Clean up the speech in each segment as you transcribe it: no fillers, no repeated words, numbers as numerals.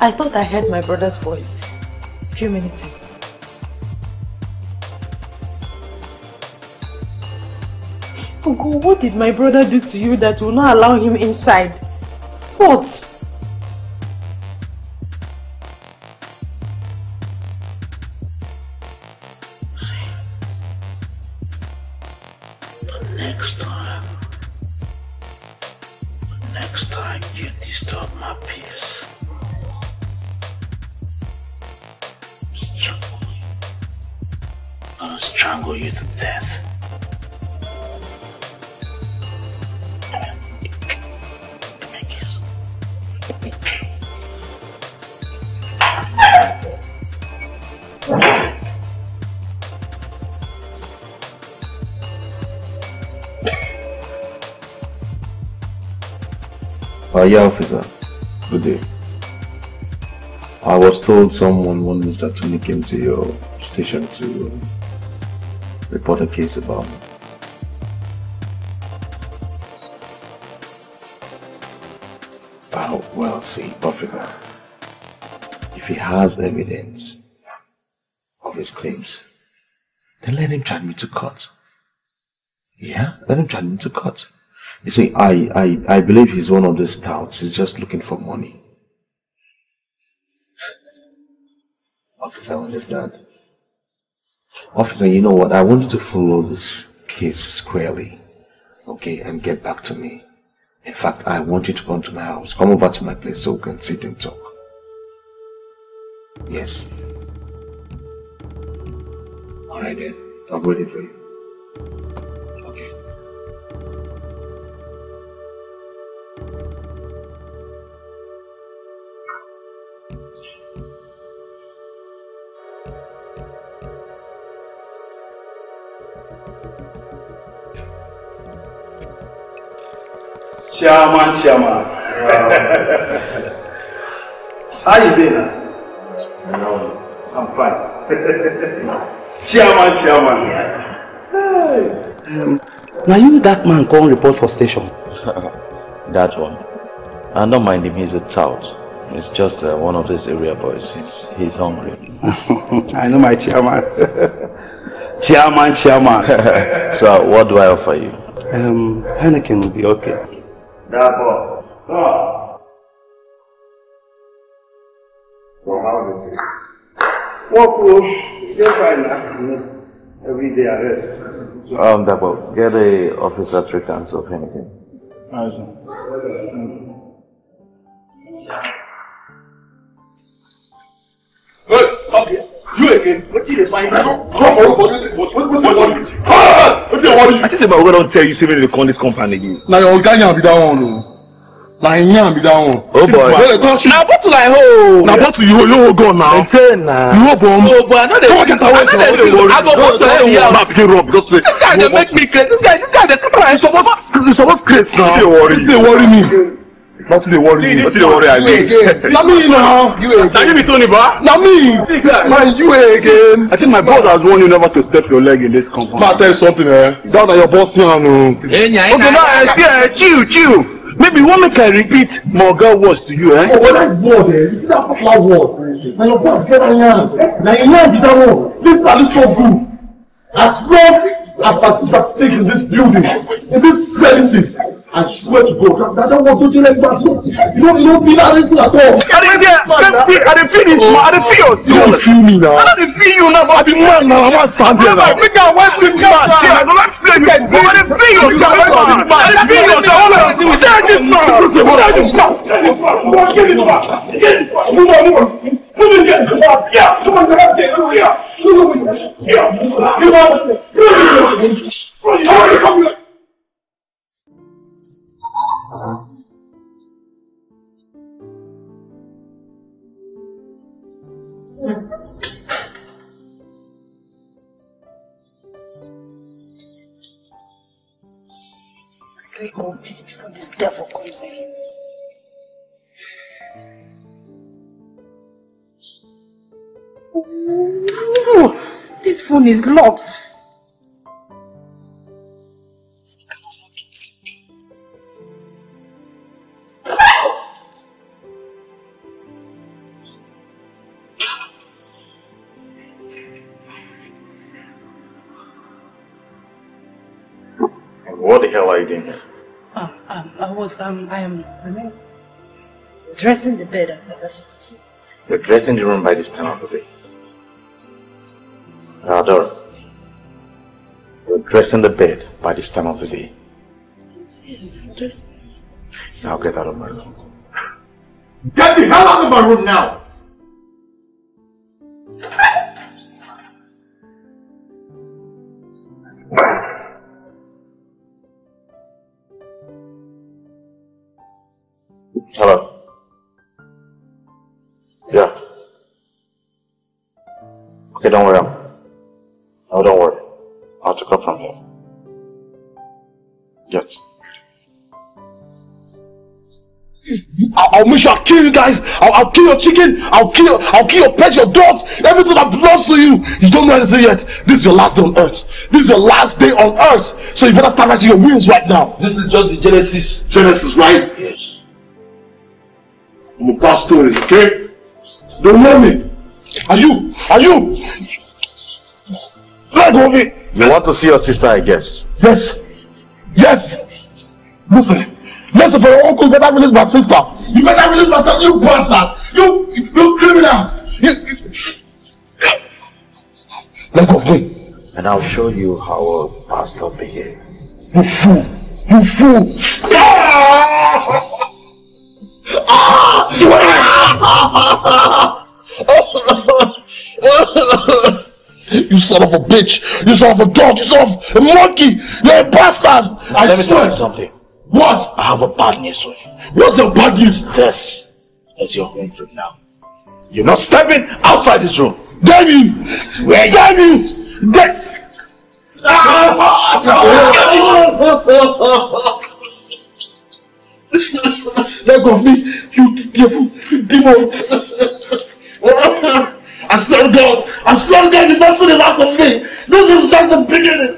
I thought I heard my brother's voice a few minutes ago. Uncle, what did my brother do to you that will not allow him inside? What? Next time you disturb my peace. I'm gonna strangle you to death. Yeah, officer. Good day. I was told someone, one Mr. Tony, came to your station to report a case about me. Oh, well, see, officer, if he has evidence of his claims, then let him drag me to court. Yeah, let him drag me to court. You see, I believe he's one of those touts. He's just looking for money. Officer, I understand. Officer, you know what? I want you to follow this case squarely, okay, and get back to me. In fact, I want you to come to my house. Come over to my place so we can sit and talk. Yes. All right then. I'm waiting for you. Chairman. Wow. How you been? I'm fine. Chairman. Hey. Now you that man go and report for station. That one. I don't mind him, he's a tout. It's just one of these area boys. He's hungry. I know my chairman. Chairman. So what do I offer you? Heineken will be okay. Bravo. Come. Well, how is it? You're fine now. Every day I rest. Double. Get a officer 3 cans of Heineken. Nice one. Hey, you again? What's in the fine now? I just said my don't tell you so many to call this company again. Now your guy be down. Oh boy. Now what to like ho? Now what to you go now? You bomb. Oh boy, I get away from I go to because this guy that makes me crazy. This guy that's supposed crazy now. Don't worry me. Not to the worry, not to the worry. I mean, not me now. You again. Give me Tony, ba. Not me. Man, you again. I think my boss has warned you never to step your leg in this compound. But I tell you something, eh? Down at your boss here, no. Okay, now I see. Chill. Maybe woman can repeat more girl words to you, eh? Oh, what that word, eh? You see that popular word? Now your boss get on your. Now you know this word. This is not good. As long as my sister stays in this building, in this premises. I swear to God, I don't want to do like that. You don't feel that anything at all. I don't feel you now. I don't feel you now. I be man now. I want to stand here now. Make a wife with man. I don't want to play with you. I don't feel you now. I don't feel you now. Get it back. We go busy before this devil comes in. Ooh, this phone is locked. What the hell are you doing here? I mean, dressing the bed as I suppose. You're dressing the room by this time of the day. Adaora, you're dressing the bed by this time of the day. Yes, dressing. Now get out of my room. Get the hell out of my room now! Hello. Yeah. Okay, don't worry. No, don't worry. I'll take up from here. Yes. I'll make sure I kill you guys. I'll kill your chicken. I'll kill your pets, your dogs, everything that belongs to you. You don't know anything yet. This is your last day on earth. This is your last day on earth. So you better start writing your wheels right now. This is just the Genesis. Genesis, right? Yes. I'm a past stories, okay? Don't know me. Are you? Let go of me. You want to see your sister, I guess. Yes. Listen for your uncle. You better release my sister. You better release my sister. You bastard. You criminal. Let go of me. And I'll show you how a pastor behaves. You fool. You son of a bitch! You son of a dog! You son of a monkey! You're a bastard! Now, I swear! Let me tell you something. What? I have a bad news for you. What's the bad news? This is your home trip now. You're not stepping outside this room. Damn you! Damn you! Let go of me, you devil, you demon! I swear to God, you must see the last of me! This is just the beginning!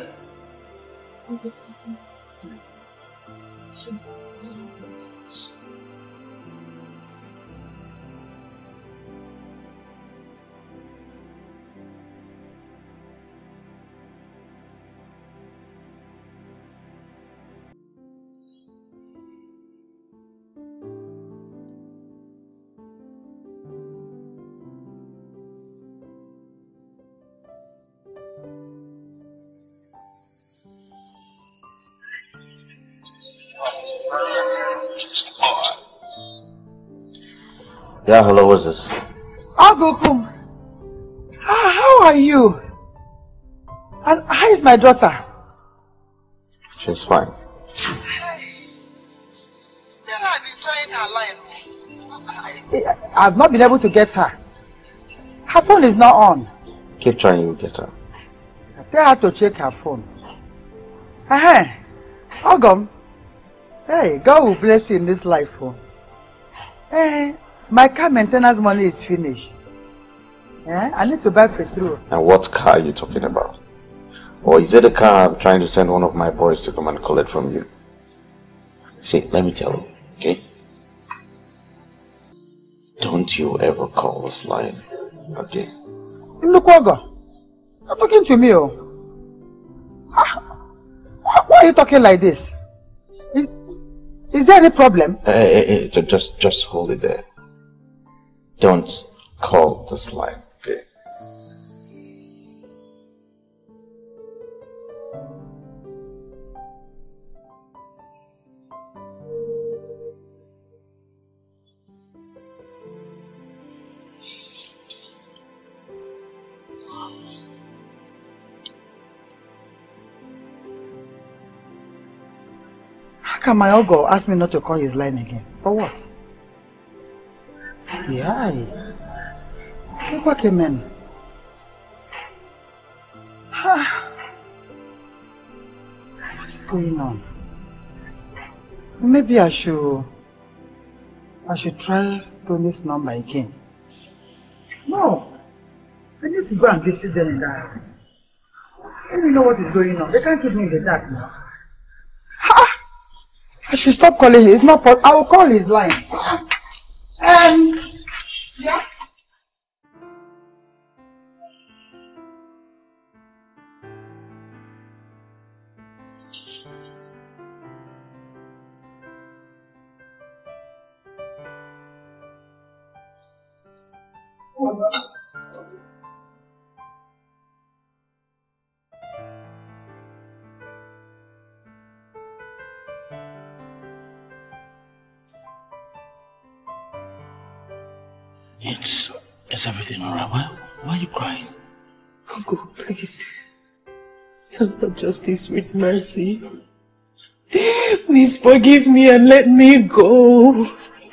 Yeah, hello, what's this? Agopum, how are you? And how is my daughter? She's fine. Then I've been trying her line. I've not been able to get her. Her phone is not on. Keep trying, you'll get her. Tell her to check her phone. Agom, hey, God will bless you in this life. Hey. My car maintenance money is finished. Yeah? I need to buy petrol. And what car are you talking about? Or is it a car I'm trying to send one of my boys to come and collect from you? See, let me tell you, okay? Don't you ever call this line again. Look, Oga, you're talking to me. Why are you talking like this? Is there any problem? Hey, just hold it there. Don't call this line, okay? How can my uncle ask me not to call his line again? For what? Yeah, look what came in. What is going on? Maybe I should try doing this number again. No, I need to go and visit them in the house. Let me know what is going on. They can't keep me in the dark now. Ha! I should stop calling. It's not for. I will call his line. Yeah. Is everything all right? Why are you crying? Uncle, please. Help the justice with mercy. Please forgive me and let me go.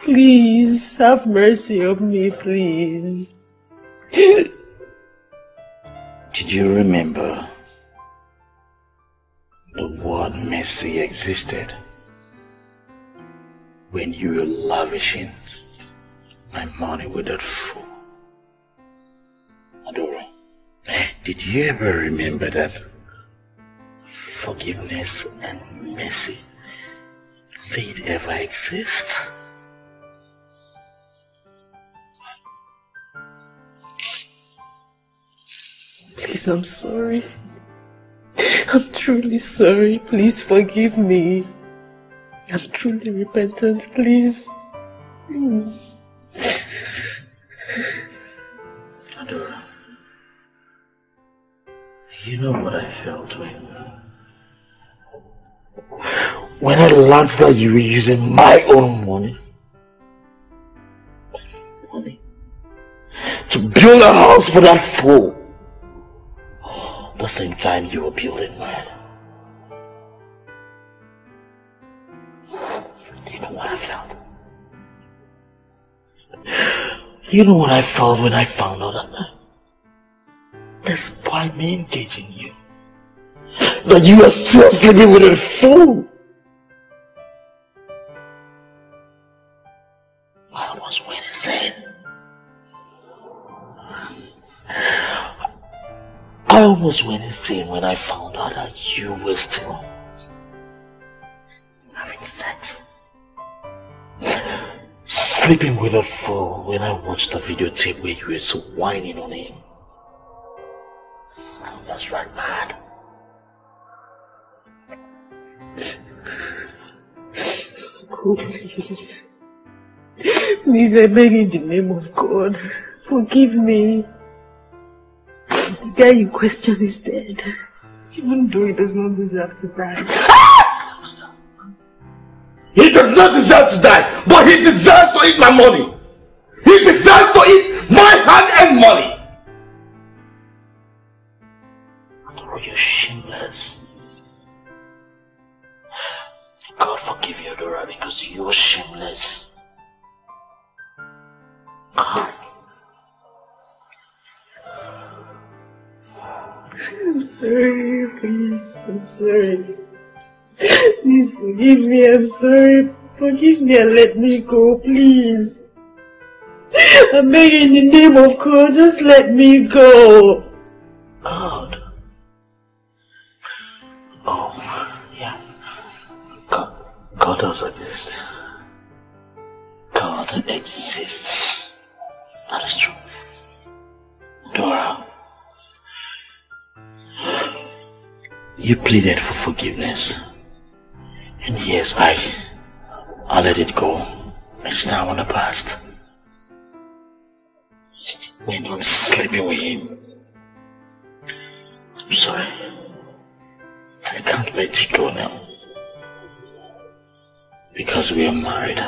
Please, have mercy on me, please. Did you remember the word mercy existed when you were lavishing my money with that fool? Adaora, did you ever remember that forgiveness and mercy, did it ever exist? Please, I'm sorry. I'm truly sorry. Please forgive me. I'm truly repentant. Please. Please. Adaora, you know what I felt when I learned that you were using my own money to build a house for that fool. At the same time you were building mine. Do you know what I felt? You know what I felt when I found out that night? Despite me engaging you, that you are still sleeping with a fool. I was waiting, saying, I almost went insane when I found out that you were still having sex. Sleeping with that fool when I watched the videotape where you were so whining on him. I almost ran mad. Oh, please. Please, I beg in the name of God, forgive me. The guy in question is dead, even though he does not deserve to die. He does not deserve to die, but he deserves to eat my money. He deserves to eat my hand and money. Adaora, you're shameless. God forgive you, Adaora, because you're shameless. God. I'm sorry, please. I'm sorry. Please forgive me. I'm sorry. Forgive me and let me go, please. I'm begging in the name of God. Just let me go. God. Oh, yeah. God does exist. God exists. That is true. Adaora, you pleaded for forgiveness, and yes, I let it go. It's now in the past. Just went on sleeping with him. I'm sorry. I can't let you go now, because we are married.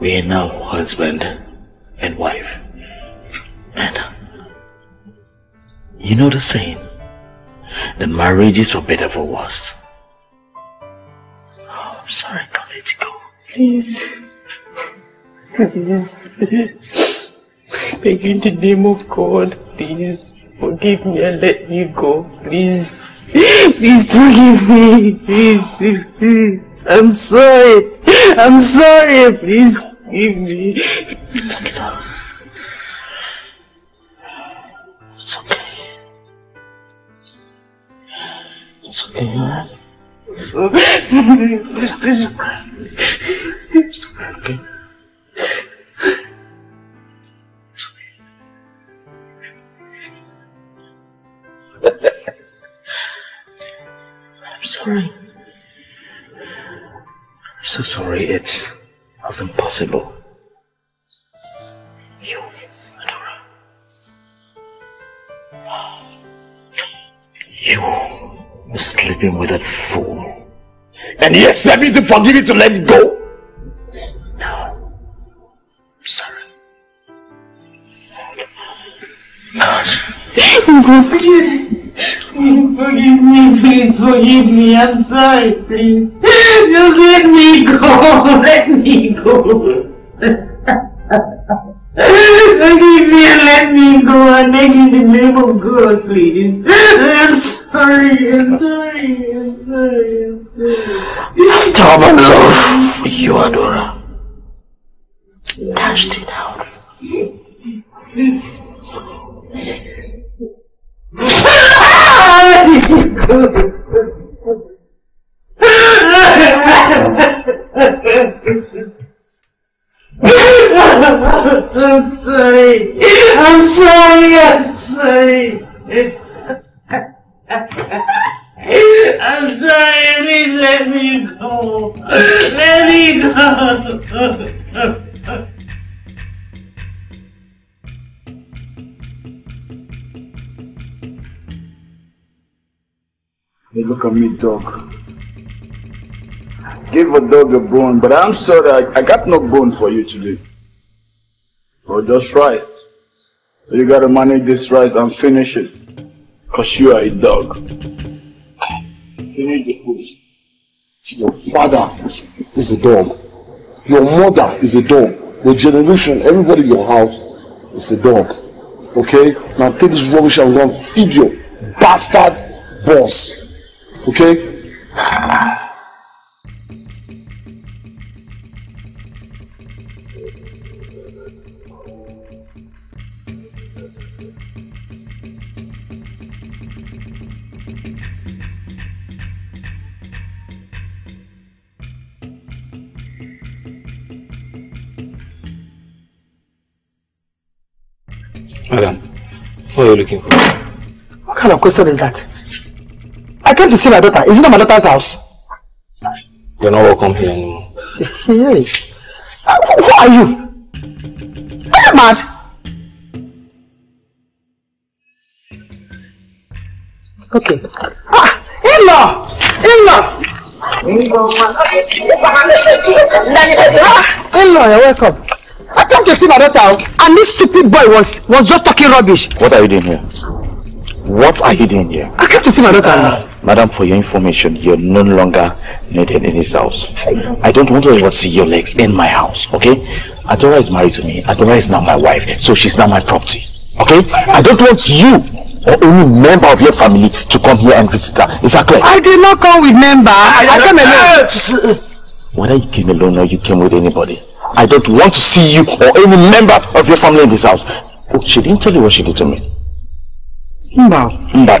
We are now husband and wife. And you know the saying, the marriages were better for worse. Oh, I'm sorry, I can't let you go. Please. Please. I beg you in the name of God, please forgive me and let me go. Please. Please forgive me. Please, please. I'm sorry. I'm sorry. Please forgive me. Take it out. It's okay. Stop crying, okay? I'm sorry. I'm so sorry, it was impossible. You, Adaora. You were sleeping with that fool. And you expect me to forgive you to let it go? No. I'm sorry. Gosh. Please forgive me, please forgive me. I'm sorry, please. Just let me go. Let me go. Forgive me and let me go. I beg you in the name of God, please. I'm sorry. I'm sorry. I'm sorry. I'm sorry. After all my love for you, Adaora, dashed it out. I'm sorry. I'm sorry. I'm sorry. I'm sorry. Please let me go. Let me go. Hey, look at me, dog. Give a dog a bone, but I'm sorry, I got no bone for you today. Or just rice. You gotta manage this rice and finish it. Cause you are a dog. Finish the food. Your father is a dog. Your mother is a dog. Your generation, everybody in your house is a dog. Okay? Now take this rubbish and go and feed your bastard boss. Okay? Madam, what are you looking for? What kind of question is that? I came to see my daughter. Is it not my daughter's house? You're not welcome here anymore. Hey, who are you? Are you mad? Okay. Ah, in-law, you're welcome. I came to see my daughter, and this stupid boy was just talking rubbish. What are you doing here? What are you doing here? I came to see my daughter. Madam, for your information, you're no longer needed in this house. I don't want to ever see your legs in my house, okay? Adaora is married to me. Adaora is now my wife, so she's now my property, okay? I don't want you or any member of your family to come here and visit her. Is that clear? I did not come with member. I came alone. Whether you came alone or you came with anybody, I don't want to see you or any member of your family in this house. Oh, she didn't tell you what she did to me. No. Let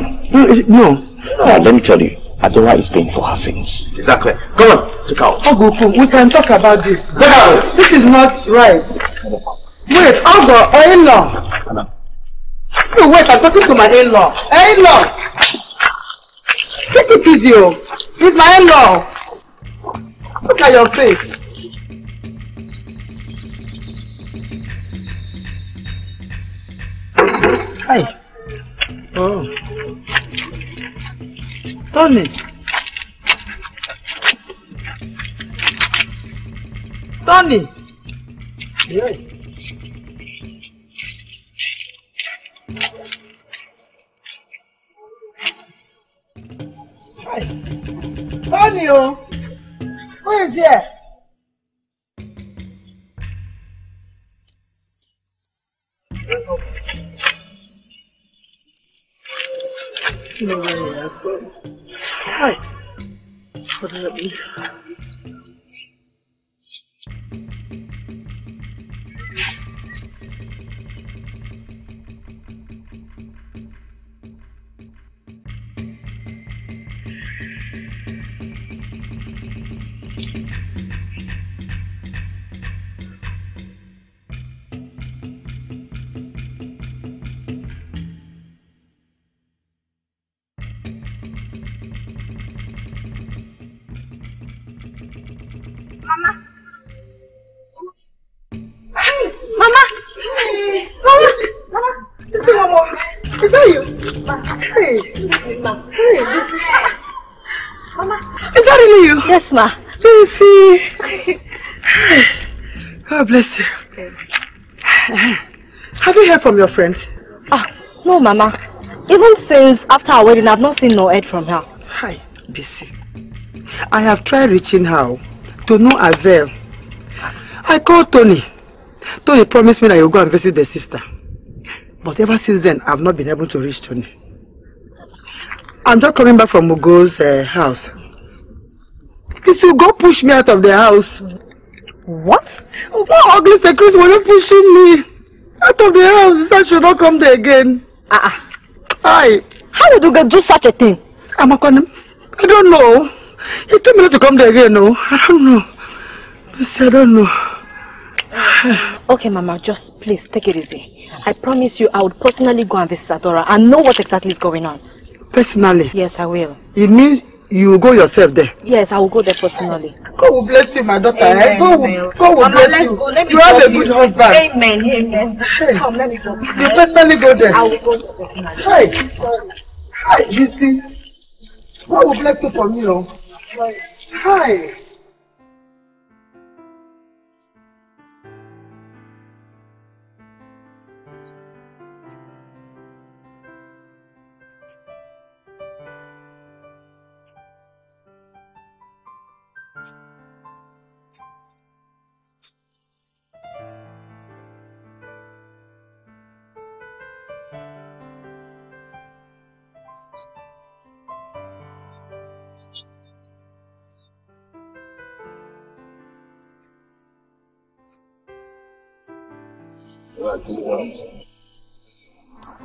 me tell you, Adaora is paying for her sins. Exactly. Come on, take out. Oh, we can talk about this. Take out. This is not right. Wait, I'll go. Oh, in-law. No, wait, I'm talking to my in-law. Hey, in-law. Take it easy, oh. He's my in-law. Look at your face. Hi. Oh. Tony. Tony. Yeah. Hi. Tony, oh. Who is here? No way, that's good. Hi. What happened? Yes, ma. Let see. God bless you. Okay. Have you heard from your friend? Ah, no, Mama. Even since after our wedding, I've not seen no aid from her. Hi, Bisi. I have tried reaching her to no avail. I called Tony. Tony promised me that you'll go and visit the sister. But ever since then, I've not been able to reach Tony. I'm just coming back from Mugo's house. You go push me out of the house. What? What ugly secret were you pushing me out of the house? I should not come there again. Hi. How would you do such a thing? I don't know. He told me not to come there again. No, I don't know. I don't know. Okay, Mama, just please take it easy. I promise you, I would personally go and visit Adaora and know what exactly is going on. Personally? Yes, I will. It means. You will go yourself there? Yes, I will go there personally. God will bless you, my daughter. Amen. God will bless you. Go. You have a good husband. Amen. Amen. Hey. Come, let me go. You personally go there? I will go there personally. Hi, Bisi. God will bless you for me, no? Hi.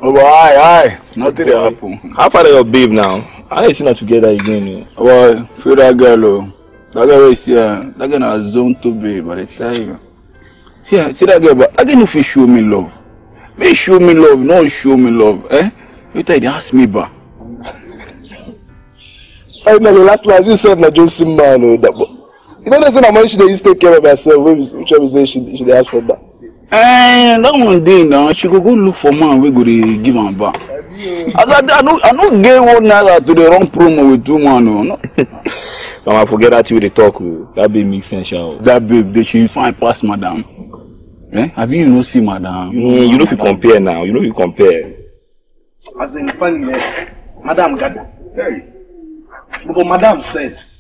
Oh, aye, aye. Nothing will happen. How far are your babe now? I ain't seen her together again. You. Well, feel that girl, oh. That girl is here. That girl has zone to be, but I tell you. See that girl, but I didn't know if you show me love. They show me love, not show me love, eh? You tell you, ask me back. Finally, last, you said, not just Simba, no. You know, that's not much they used to take care of herself, which I would say she asked for that. And that one day now, she could go look for man, we could give her back. As I don't give 1 naira to the wrong promo with 2 man, no. Now I forget that you they talk, that babe makes sense, y'all. That babe, she fine past madam. Eh? Have you not seen madam? You know if you compare now, you know if you compare. As in funny, madam Gada. Hey. Because madam says,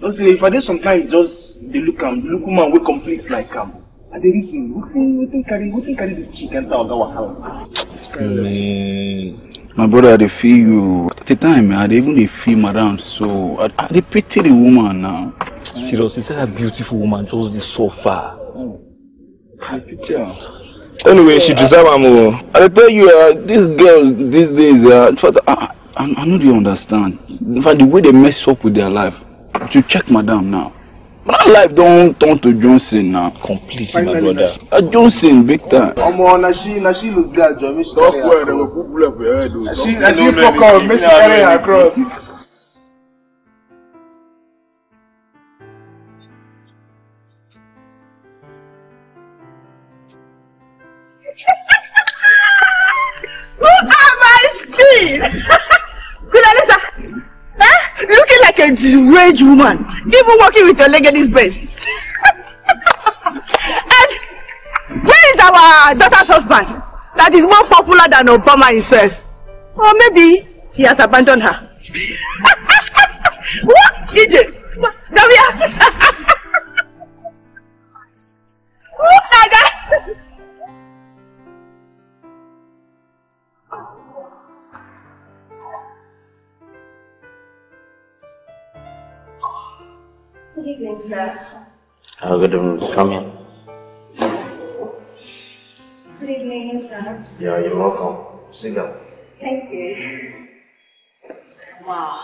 don't say if I do sometimes just they look man we complete like him. And they listen, who can carry this chick and talk our house? My brother, they feel you. At the time, they even they feel madam, so they pity the woman now. Seriously, it's a beautiful woman, just this so far. I pity her. Anyway, she deserves more. I tell you, these girls these days, in fact, I know they understand. In fact, the way they mess up with their life. But you check madam now. My life don't turn to Johnson now. Completely, finally, my brother. Johnson, big time. Come on, Nashi lose guard, John. Don't worry, they will put blood for your head. Nashi fuck up, make she carry her across. Who have I seen? Good, huh? Looking like a deranged woman, even walking with your leg in his breast. And where is our daughter's husband that is more popular than Obama himself? Or maybe he has abandoned her. What, EJ? Now we are. Who are that? Good evening, sir. Oh, good evening. Come in. Good evening, sir. Yeah, you're welcome. Sit down. Thank you. Wow.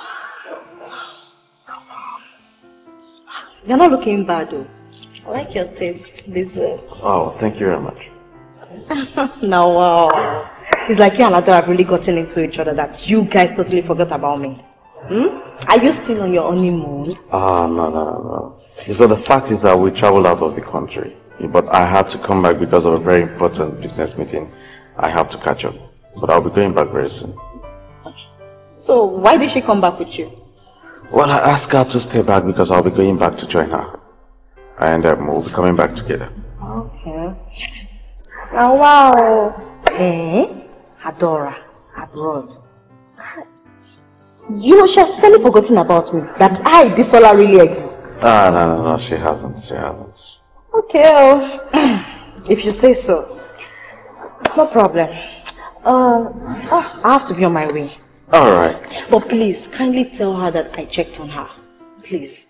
You're not looking bad though. I like your taste this way. Oh, thank you very much. Now, wow. It's like you and Adaora have really gotten into each other that you guys totally forgot about me. Are you still on your honeymoon? No. So the fact is that we traveled out of the country, but I had to come back because of a very important business meeting. I have to catch up, but I'll be going back very soon. So why did she come back with you? Well, I asked her to stay back because I'll be going back to join her, and we'll be coming back together. Okay. Oh, wow. Adaora abroad. You know, she has totally forgotten about me, that I, Bisola, really exists. No, she hasn't. Okay, well, if you say so. No problem. I have to be on my way. Alright. But please, kindly tell her that I checked on her. Please.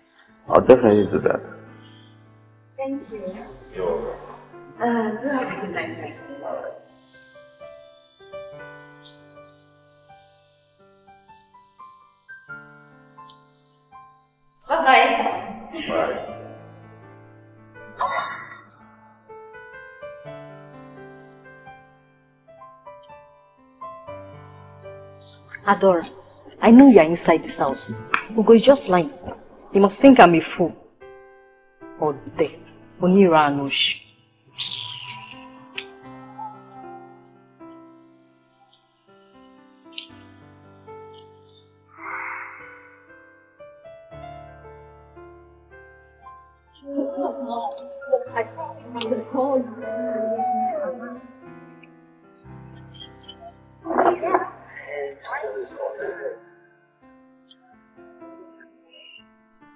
I'll definitely do that. Thank you. You're welcome. Do have a good night rest. Bye-bye. Bye. Adaora, I know you are inside this house. Ugo is just lying. You must think I'm a fool. Or de, Onira Anush.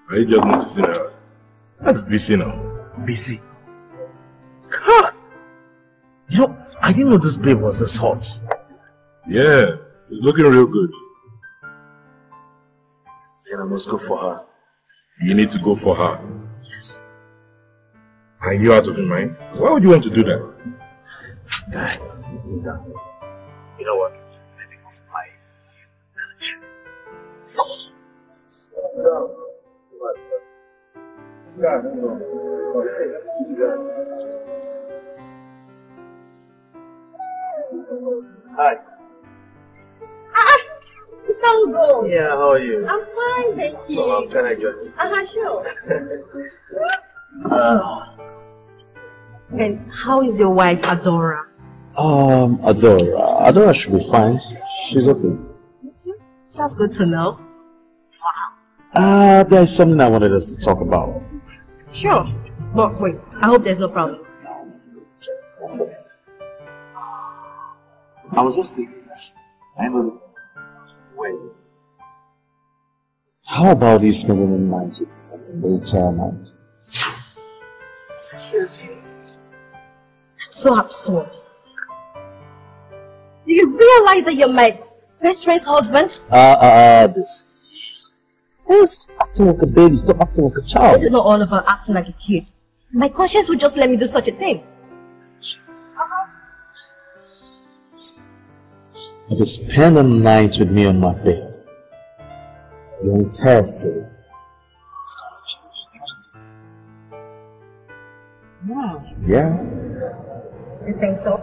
Are you just not busy now? That's busy now. Busy? God! You know, I didn't know this babe was this hot. Yeah, it's looking real good. Then I must go for her. You need to go for her. Yes. Are you out of your mind? Why would you want to do that? God. You know what? Hi. It's all good. Yeah, how are you? I'm fine, thank you. So how can I join you? Sure. And how is your wife, Adaora? Adaora should be fine. She's okay. That's good to know. There's something I wanted us to talk about. Sure, but wait, I hope there's no problem. I was just thinking, wait. How about you spending the night, the entire night? Excuse me. That's so absurd. Do you realize that you're my best friend's husband? This. Stop acting like a baby, stop acting like a child. This is not all about acting like a kid. My conscience would just let me do such a thing. If you spend a night with me on my bed, your entire story is going to change. Trust me. Wow. Yeah. You think so?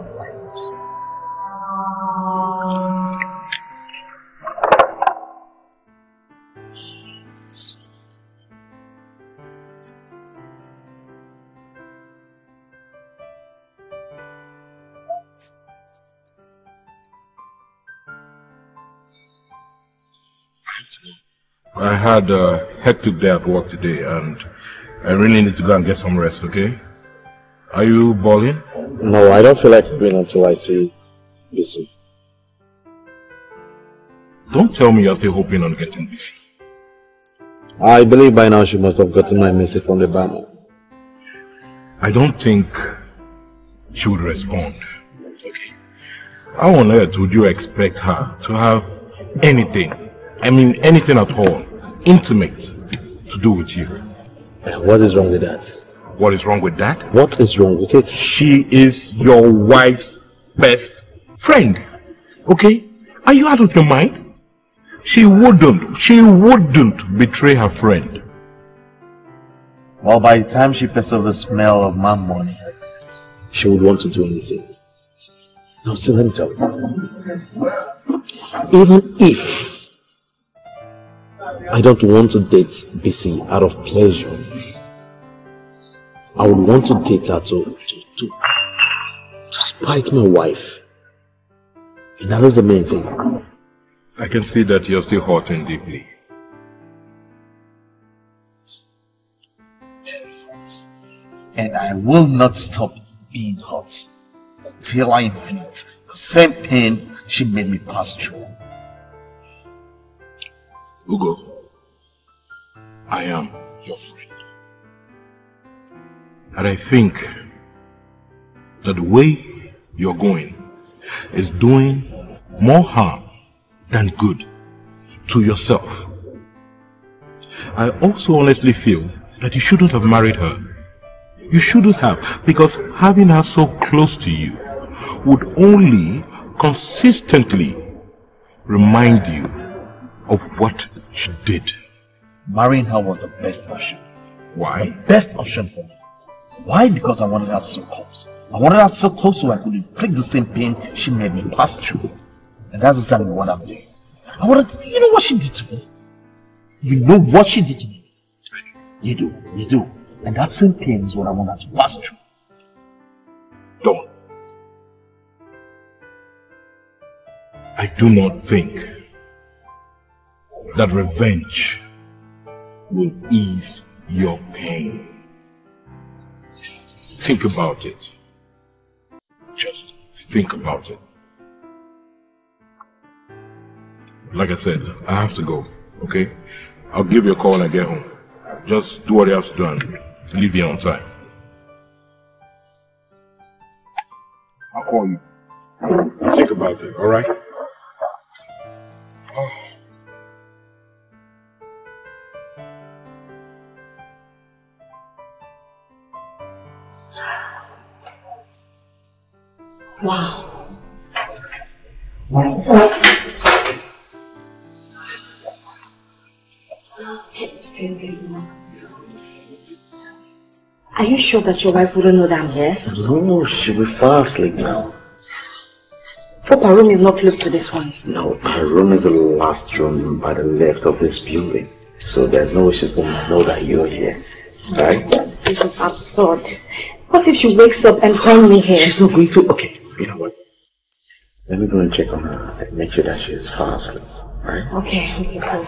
I had a hectic day at work today, and I really need to go and get some rest, okay? Are you balling? No, I don't feel like being until I see busy. Don't tell me you're still hoping on getting busy. I believe by now she must have gotten my message from the banner. I don't think she would respond, okay? How on earth would you expect her to have anything at all? Intimate to do with you. What is wrong with that? What is wrong with that? What is wrong with it? She is your wife's best friend. Okay? Are you out of your mind? She wouldn't betray her friend. Well, by the time she perceived the smell of my money, she would want to do anything. Now, see, let me tell you. Even if I don't want to date BC out of pleasure, I would want to date her to spite my wife. And that is the main thing. I can see that you're still hurting deeply. And I will not stop being hurt until I inflict the same pain she made me pass through. Ugo, I am your friend. And I think that the way you're going is doing more harm than good to yourself. I also honestly feel that you shouldn't have married her. You shouldn't have, because having her so close to you would only consistently remind you of what she did. Marrying her was the best option. Why? The best option for me. Why? Because I wanted her so close. I wanted her so close so I could inflict the same pain she made me pass through. And that's exactly what I'm doing. I wanted, you know what she did to me? You know what she did to me? You do, you do. And that same pain is what I want her to pass through. Don't. I do not think that revenge will ease your pain. Think about it. Just think about it. Like I said, I have to go, okay? I'll give you a call when I get home. Just do what you have to do and leave here on time. I'll call you. Think about it, alright? Wow. It's crazy. Are you sure that your wife wouldn't know that I'm here? No, she'll be far asleep now. Hope her room is not close to this one. No, her room is the last room by the left of this building. So there's no way she's going to know that you're here. Right? This is absurd. What if she wakes up and finds me here? She's not going to... Okay, you know what? Let me go and check on her and make sure that she's far asleep. Right? Okay, good.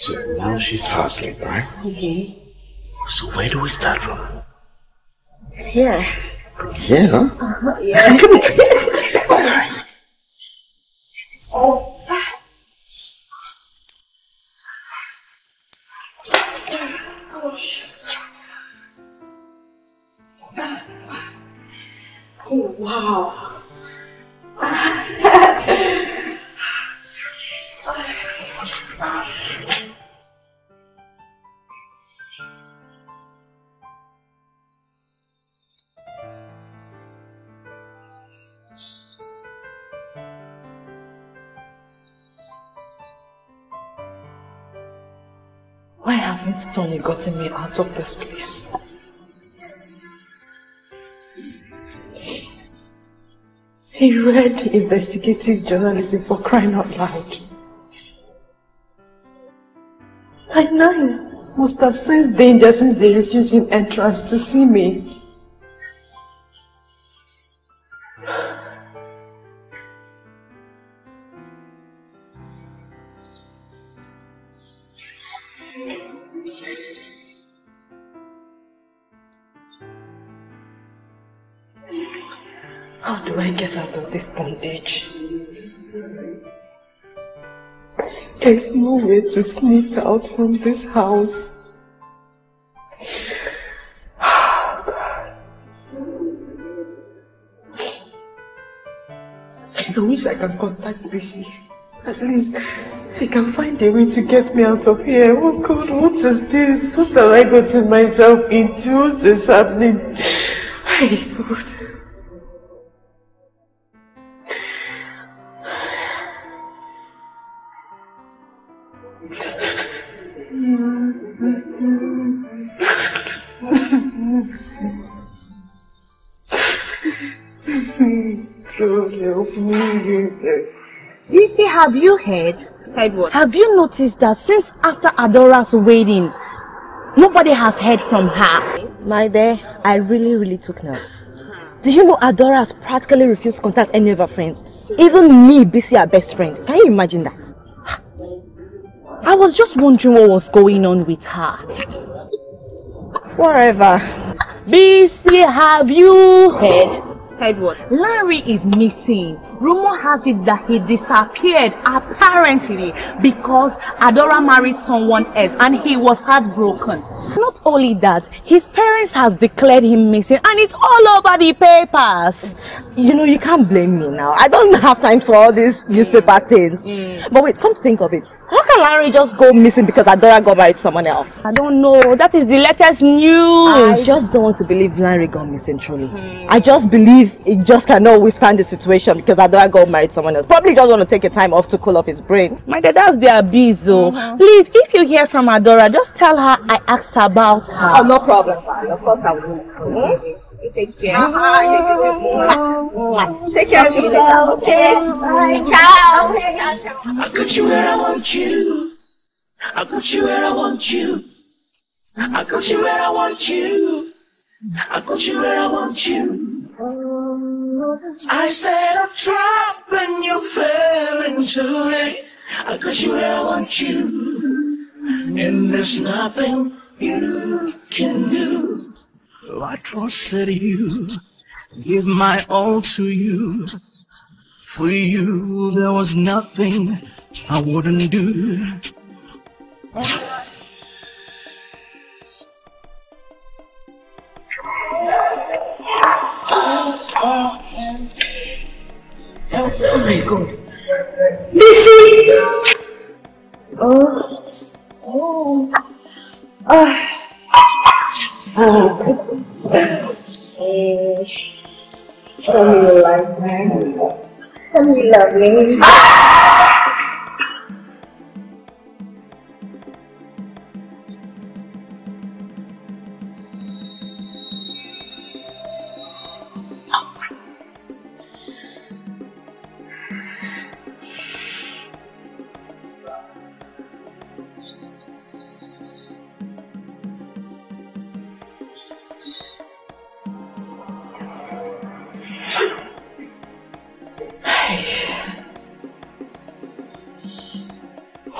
So now she's fast asleep, right? Okay. So where do we start from? Here. Here, huh? Yeah. Come on. All right. It's all. Oh, wow. Why haven't Tony gotten me out of this place? He read investigative journalism for crying out loud. By 9, must have sensed danger since they refused him entrance to see me. How do I get out of this bondage? There's no way to sneak out from this house. Oh, God. I wish I could contact Prissy. At least She can find a way to get me out of here. Oh God, what is this? What have I gotten myself into? What is happening? Hey God. Lizzy, have you heard? Heard what? Have you noticed that since after Adora's wedding, nobody has heard from her? My dear, I really took notes. Do you know Adaora has practically refused to contact any of her friends? Even me, Bisi, her best friend. Can you imagine that? I was just wondering what was going on with her. Whatever. Bisi, have you heard? Heard what? Larry is missing. Rumor has it that he disappeared, apparently, because Adaora married someone else and he was heartbroken. Not only that, his parents has declared him missing and it's all over the papers. You know, you can't blame me now. I don't have time for all these newspaper things. But wait, come to think of it, how can Larry just go missing because Adaora got married to someone else? I don't know. That is the latest news. I just don't want to believe Larry got missing, truly. I just believe it just cannot withstand the situation because Adaora got married to someone else. Probably just want to take a time off to cool off his brain. My dad, that's their bizo. Please, if you hear from Adaora, just tell her I asked her about her. Oh, no problem. Of course I will. You take care. Take care of yourself. Okay. Bye. Ciao. I got you where I want you. I got you where I want you. I got you where I want you. I got you where I want you. I set a trap and you fell into it. I got you where I want you. And there's nothing you can do. Oh, I trusted you, give my all to you. For you, there was nothing I wouldn't do. Oh my God, Missy! Oh, oh. Tell me you like me. Tell me you love me.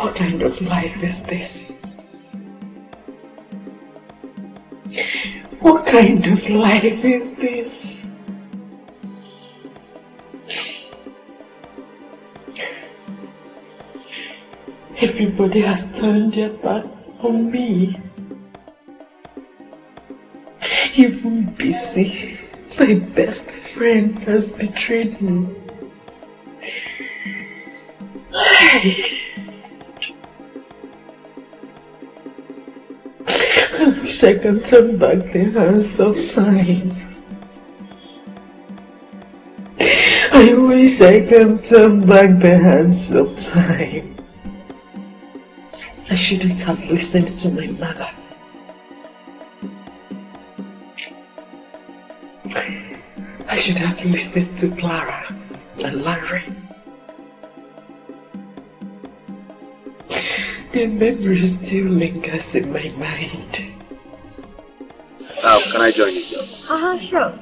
What kind of life is this? What kind of life is this? Everybody has turned their back on me. Even Bisi, my best friend, has betrayed me. I wish I can turn back the hands of time. I wish I can turn back the hands of time. I shouldn't have listened to my mother. I should have listened to Clara and Larry. The memory still lingers in my mind. Now, can I join you, Joe? Sure.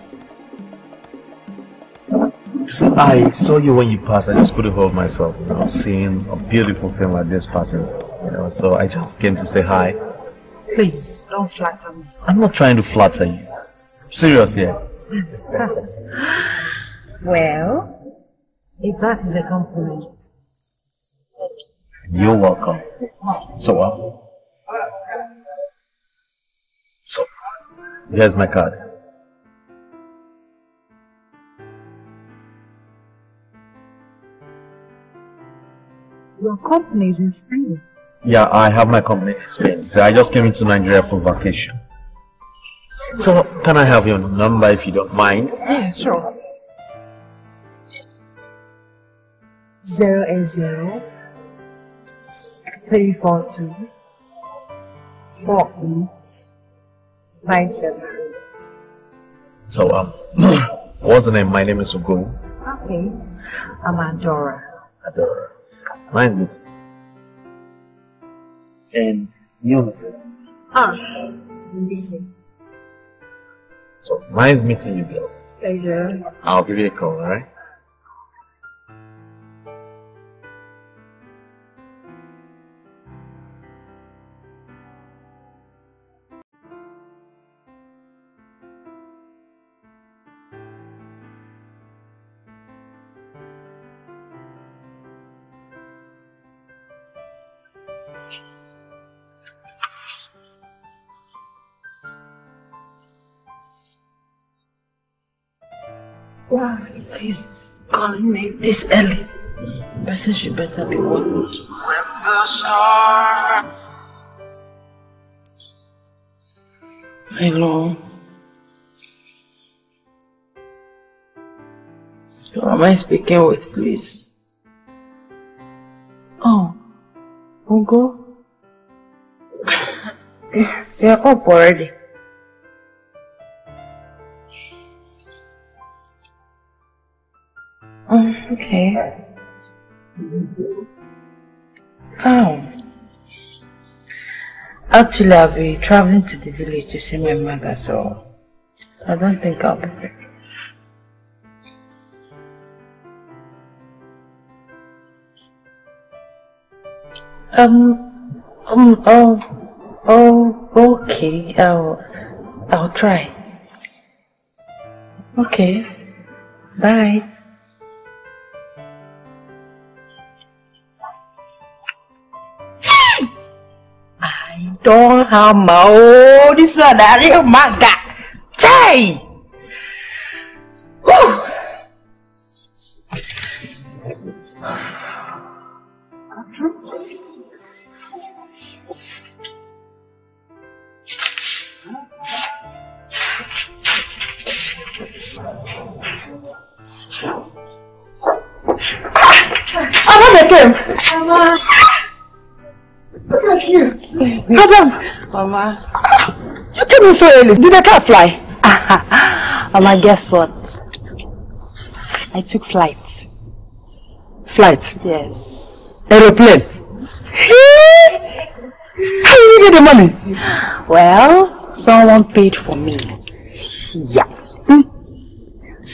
So I saw you when you passed. I just couldn't hold myself, you know, seeing a beautiful thing like this passing, you know, so I just came to say hi. Please, don't flatter me. I'm not trying to flatter you. I'm serious here. Well, if that is a compliment. You're welcome. So, here's my card. Your company is in Spain. Yeah, I have my company in Spain. So I just came into Nigeria for vacation. So can I have your number if you don't mind? Yeah, sure. 080-342-4857. So what's the name? My name is Ugo. Okay. I'm Adaora. Adaora. Nice meeting you. And you? Busy. So nice meeting you girls. Pleasure. I'll give you a call, alright? Why is calling me this early? The person should better be worth it. When the stars. Hello. Who am I speaking with, please? Oh, Ugo. They are up already. Okay. Oh. Actually, I'll be traveling to the village to see my mother, so I don't think I'll be there. Okay. I'll try. Okay. Bye. Don't have my oh, this is a real manga. Chai! Woo! Madam! Mama. You came in so early. Did the car fly? Mama, guess what? I took flight. Flight? Yes. Aeroplane? How did you get the money? Well, someone paid for me. Yeah.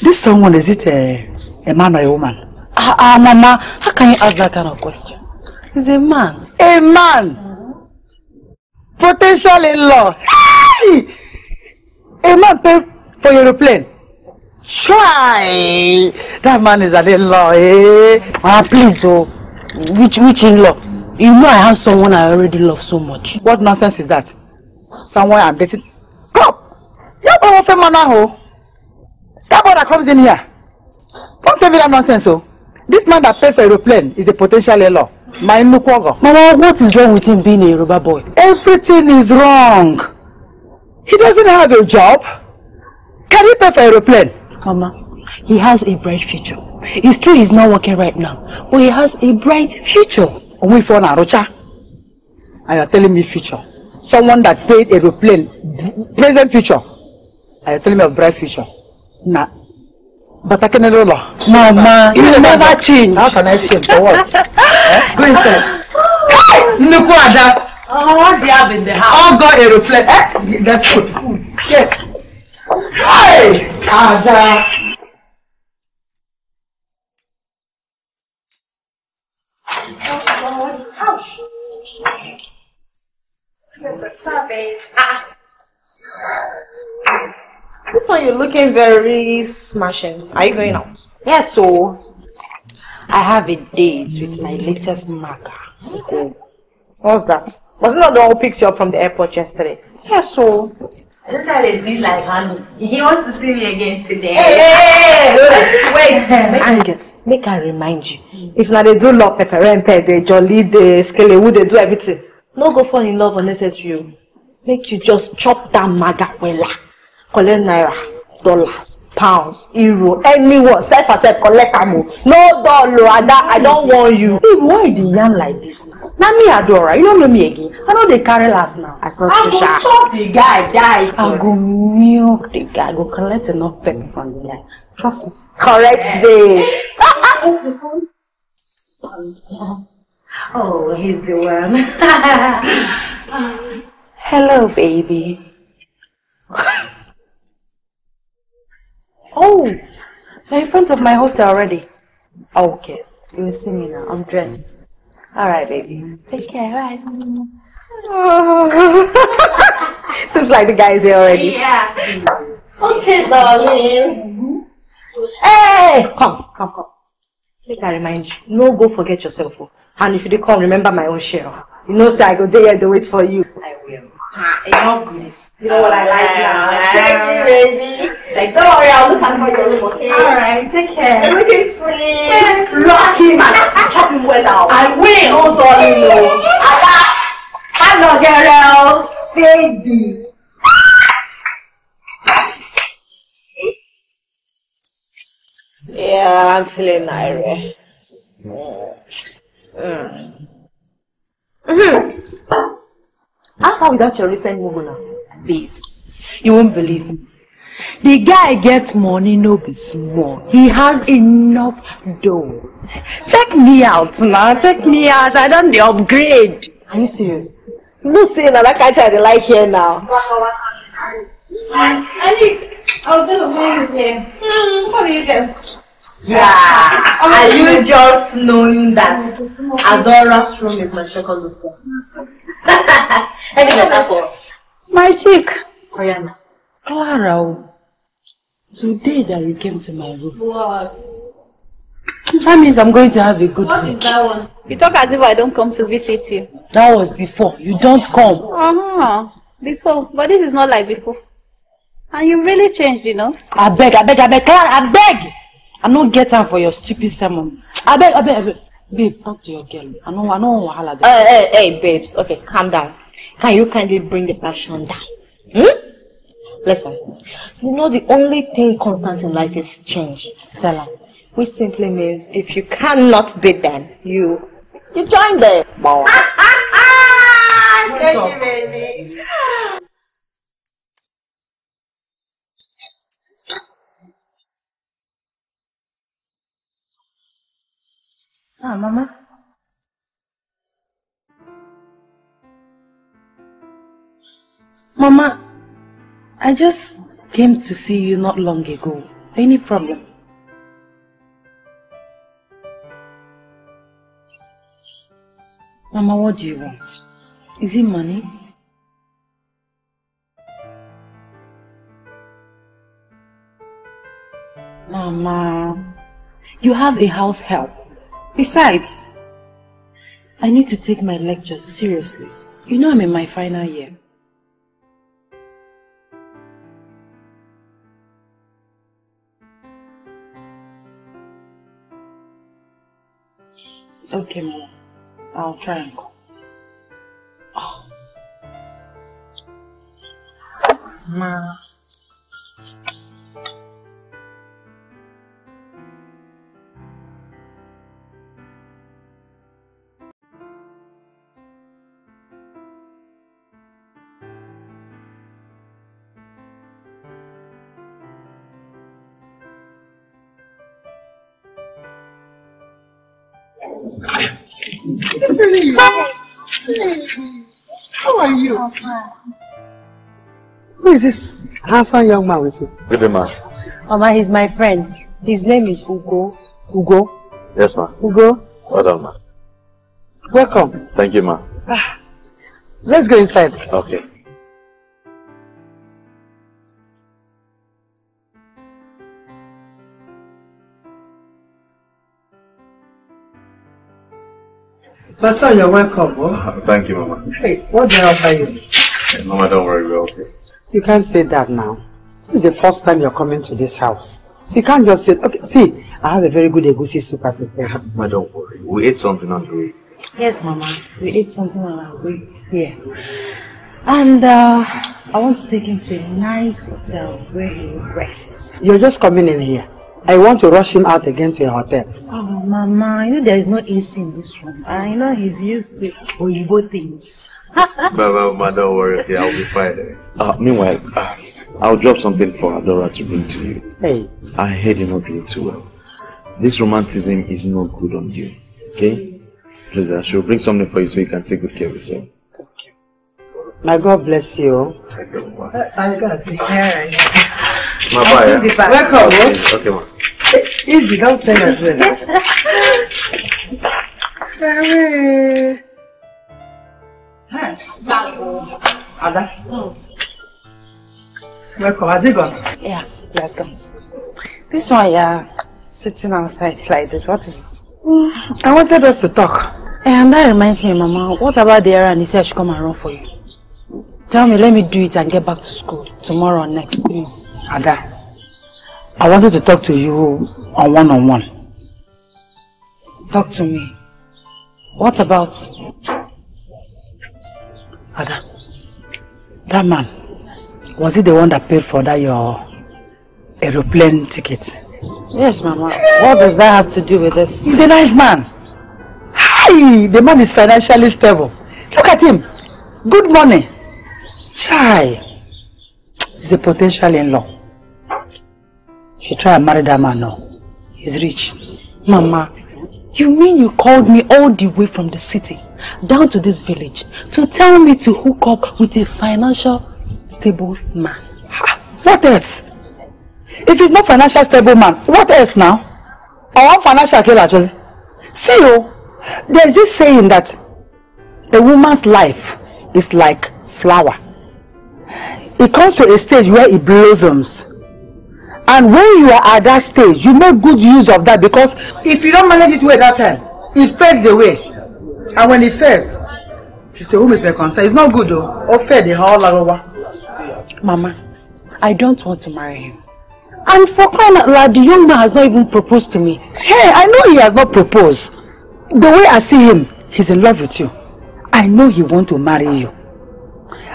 This someone, is it a man or a woman? Mama, how can you ask that kind of question? He's a man. A man? Potential in law. Hey! A man paid for your plane. Try. That man is an in law. Eh? Please, oh. Which in law? You know I have someone I already love so much. What nonsense is that? Someone I'm dating. Crop. You have a man now. That boy that comes in here. Don't tell me that nonsense, oh. This man that paid for your plane is a potential in law. My Nukwago. Mama, what is wrong with him being a Yoruba boy? Everything is wrong. He doesn't have a job. Can he pay for an aeroplane? Mama, he has a bright future. It's true he's not working right now, but he has a bright future. And you're telling me future. Someone that paid aeroplane, present future. And you're telling me a bright future. Nah. But I can no law. Mama, you never change. How can I change for what? Go inside. Look what that. Oh, what do you have in the house? Oh, God, a reflect. That's good. Yes. Hey! That. House. This one, you're looking very smashing. Are you going out? Yes, so I have a date with my latest marker. What's that? Was it not the one who picked you up from the airport yesterday? Yes, so. This guy is like honey. He wants to see me again today. Hey, wait. Angus, make I remind you. If now they do love pepper, they jolly, they scale, wood, they do everything. No go fall in love unless it's you. Make you just chop that maga wella. Collect naira, dollars, pounds, euro, anyone, self for self, collect ammo. No dollar, I don't want you. Hey, why do you yarn like this now? Now me Adaora, you don't know me again. I know they carry last now. I go chop the guy, die. I go milk the guy, I go collect enough pepper from the guy. Trust me. Correct, babe. Oh, he's the one. Hello, baby. Oh, you're in front of my hostel already. Okay, you will see me now. I'm dressed. Alright, baby. Take care, right? Oh. Seems like the guy's here already. Yeah. Okay, darling. Hey! Come. Make I remind you. No, go forget yourself. And if you come, remember my own share. You know, so I go there and wait for you. I will. Enough goodness. You know what I like now. Take it, baby. Like, don't worry, I'll look out for your room, okay? Alright, take care. Everything sweet. Yes. Lock him and chop him well out. I will, oh darling, no. Hello, girl. Baby. Yeah, I'm feeling irate. How far without your recent move now? Babes, you won't believe me. The guy gets money, no be small. He has enough dough. Check me out now, check me out. I done the upgrade. Are you serious? No, see now, that can't tell the light here now. I'll do a with here. What do you guess? Yeah. Are you just knowing that Adora's room is my second hostel? My chick. Ariana. Clara, today that you came to my room. What? That means I'm going to have a good What week. Is that one? You talk as if I don't come to visit you. That was before. You don't come. Before. But this is not like before. And you really changed, you know. I beg. Clara, I beg. I'm not get time for your stupid sermon. I beg. Babe, talk to your girl. I know. Hey, babes. Okay, calm down. Can you kindly bring the passion down? Listen, you know the only thing constant in life is change. Tell her. Which simply means if you cannot beat them, you join them. Wow. Thank you, baby. Ah, Mama. Mama. I just came to see you not long ago. Any problem? Mama, what do you want? Is it money? Mama, you have a house help. Besides, I need to take my lectures seriously. You know I'm in my final year. Okay, Mama. I'll try and go. Oh. Ma. How are you? Who is this handsome young man with you? Good man. Mama, he's my friend. His name is Ugo. Ugo? Yes, ma'am. Ugo? Well done, ma'am. Welcome. Thank you, ma'am. Let's go inside. Okay. Pastor, you're welcome. Oh? Thank you, Mama. Hey, what do I offer you? Hey, Mama, don't worry, we're okay. You can't say that now. This is the first time you're coming to this house. So you can't just say, okay, see, I have a very good egusi soup I prepared. Mama, don't worry. We ate something on the way. Yes, Mama. We ate something on our way here. And I want to take him to a nice hotel where he will rest. You're just coming in here. I want to rush him out again to a hotel. Oh, Mama, you know there is no AC in this room. I know he's used to Oyibo things. Mama, don't worry. Okay, I'll be fine. Eh? Meanwhile, I'll drop something for Adaora to bring to you. Hey. I heard enough of you too well. This romanticism is no good on you. Okay? Please, I shall bring something for you so you can take good care of yourself. Thank you. My God bless you. Thank you, Ma. I'm going to be here. I'll see you back. Welcome. Okay, Ma. Easy, don't stay at this. Hi. Ada. Welcome. Has it gone? Yeah, let's go. This one, yeah, sitting outside like this. What is it? I wanted us to talk. And that reminds me, Mama. What about the errand? He said I should come and run for you. Tell me, let me do it and get back to school tomorrow or next, please. Ada, I wanted to talk to you on one-on-one. Talk to me. What about? Ada, that man. Was it the one that paid for that your aeroplane ticket? Yes, Mama. What does that have to do with this? He's a nice man. Hi, the man is financially stable. Look at him. Good money. Chai. He's a potential in-law. She try and marry that man now. He's rich. Mama, you mean you called me all the way from the city down to this village to tell me to hook up with a financial stable man? What else? If he's not financial stable man, what else now? Or financial killer. See, there's this saying that a woman's life is like flower. It comes to a stage where it blossoms. And when you are at that stage, you make good use of that, because if you don't manage it well that time, it fades away. And when it fades, she said, whom it may concern. It's not good though. Or fade the whole lot over. Mama, I don't want to marry him. And for crying out loud, the young man has not even proposed to me. Hey, I know he has not proposed. The way I see him, he's in love with you. I know he wants to marry you.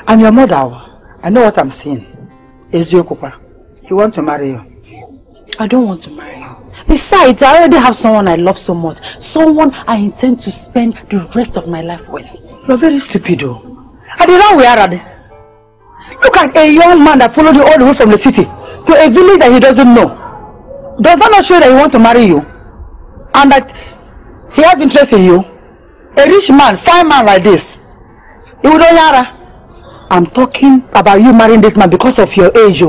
And your mother, I know what I'm seeing. Eziokupa, he wants to marry you. I don't want to marry him. Besides, I already have someone I love so much. Someone I intend to spend the rest of my life with. You're very stupid though. And you know we are at. Look at a young man that followed you all the way from the city to a village that he doesn't know. Does that not show that he wants to marry you? And that he has interest in you? A rich man, fine man like this. I'm talking about you marrying this man because of your age.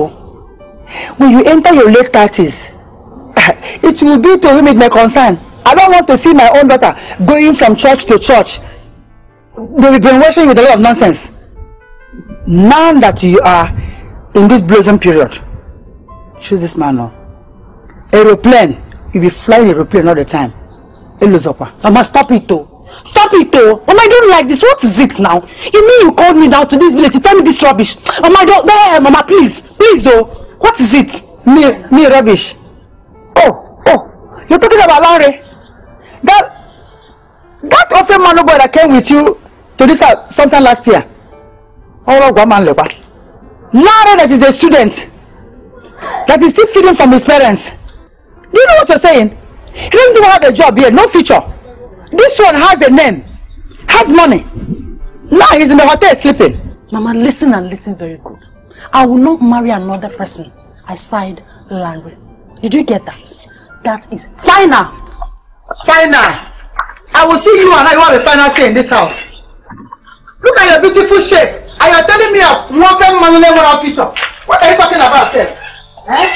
When you enter your late 30s, it will be to whom it may concern. I don't want to see my own daughter going from church to church. They will be brainwashing with a lot of nonsense. Now that you are in this blossom period, choose this man now. Aeroplane, you'll be flying aeroplane all the time. Mama, stop it though. Stop it though. Mama, I don't like this. What is it now? You mean you called me down to this village to tell me this rubbish? Mama, don't. No, Mama, please. Please though. What is it? Me rubbish. Oh. You're talking about Larry. That orphan man boy that came with you to this house sometime last year. Lara, that is a student that is still feeding from his parents. Do you know what you're saying? He doesn't even have a job here, no future. This one has a name, has money. Now he's in the hotel sleeping. Mama, listen and listen very good. I will not marry another person. I sighed Larry. Did you get that? That is final. Final. I will see you and I will have a final say in this house. Look at your beautiful shape. Are you telling me of one family money never our future? What are you talking about, sir? Eh?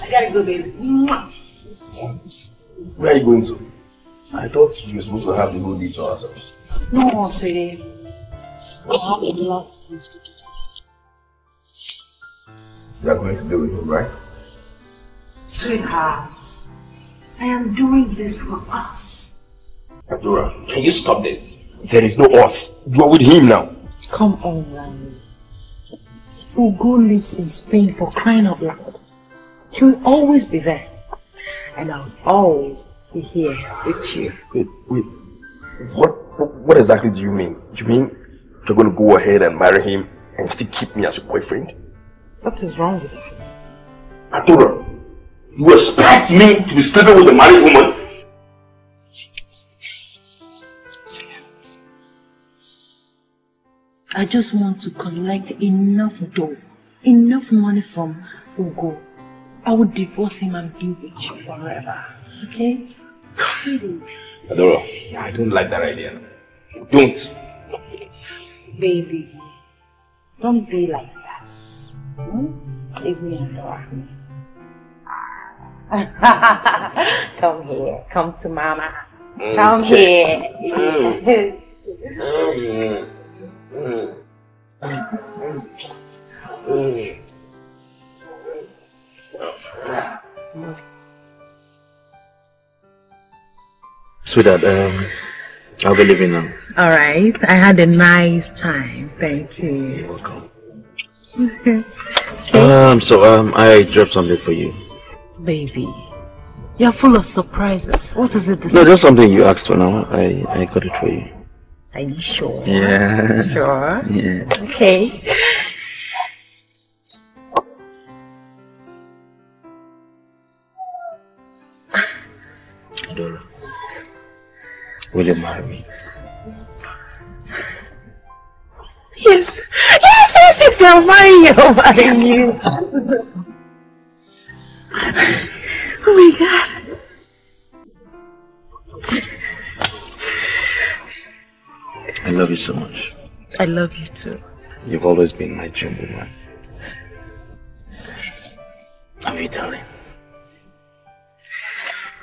I gotta go, baby. Where are you going to? I thought you were supposed to have the whole day to ourselves. No, sweetie. I have a lot of things to do. You are going to do it, right? Sweetheart, I am doing this for us. Adaora, can you stop this? There is no us. You are with him now. Come on, Rani. Ugo lives in Spain for crying out loud. He will always be there. And I'll always be here with you. Wait. What exactly do you mean? Do you mean you're going to go ahead and marry him and still keep me as your boyfriend? What is wrong with that? Adaora, you expect me to be sleeping with a married woman? I just want to collect enough dough, enough money from Ugo. I would divorce him and be with you forever. Okay? Sweetie. Adaora, I don't like that idea. Don't. Baby, don't be like this. It's me, Adaora. Come here. Come to Mama. Come here. Sweetheart, I'll be leaving now. All right. I had a nice time. Thank you. You're welcome. I dropped something for you. Baby, you're full of surprises. What is it this time? No, just something you asked for now. I got it for you. Are you sure? Yeah. Sure? Yeah. Okay. Adaora, will you marry me? Yes. Yes, I'll marry you. I'll marry you. Oh my God. I love you so much. I love you too. You've always been my dream woman. Love you, darling.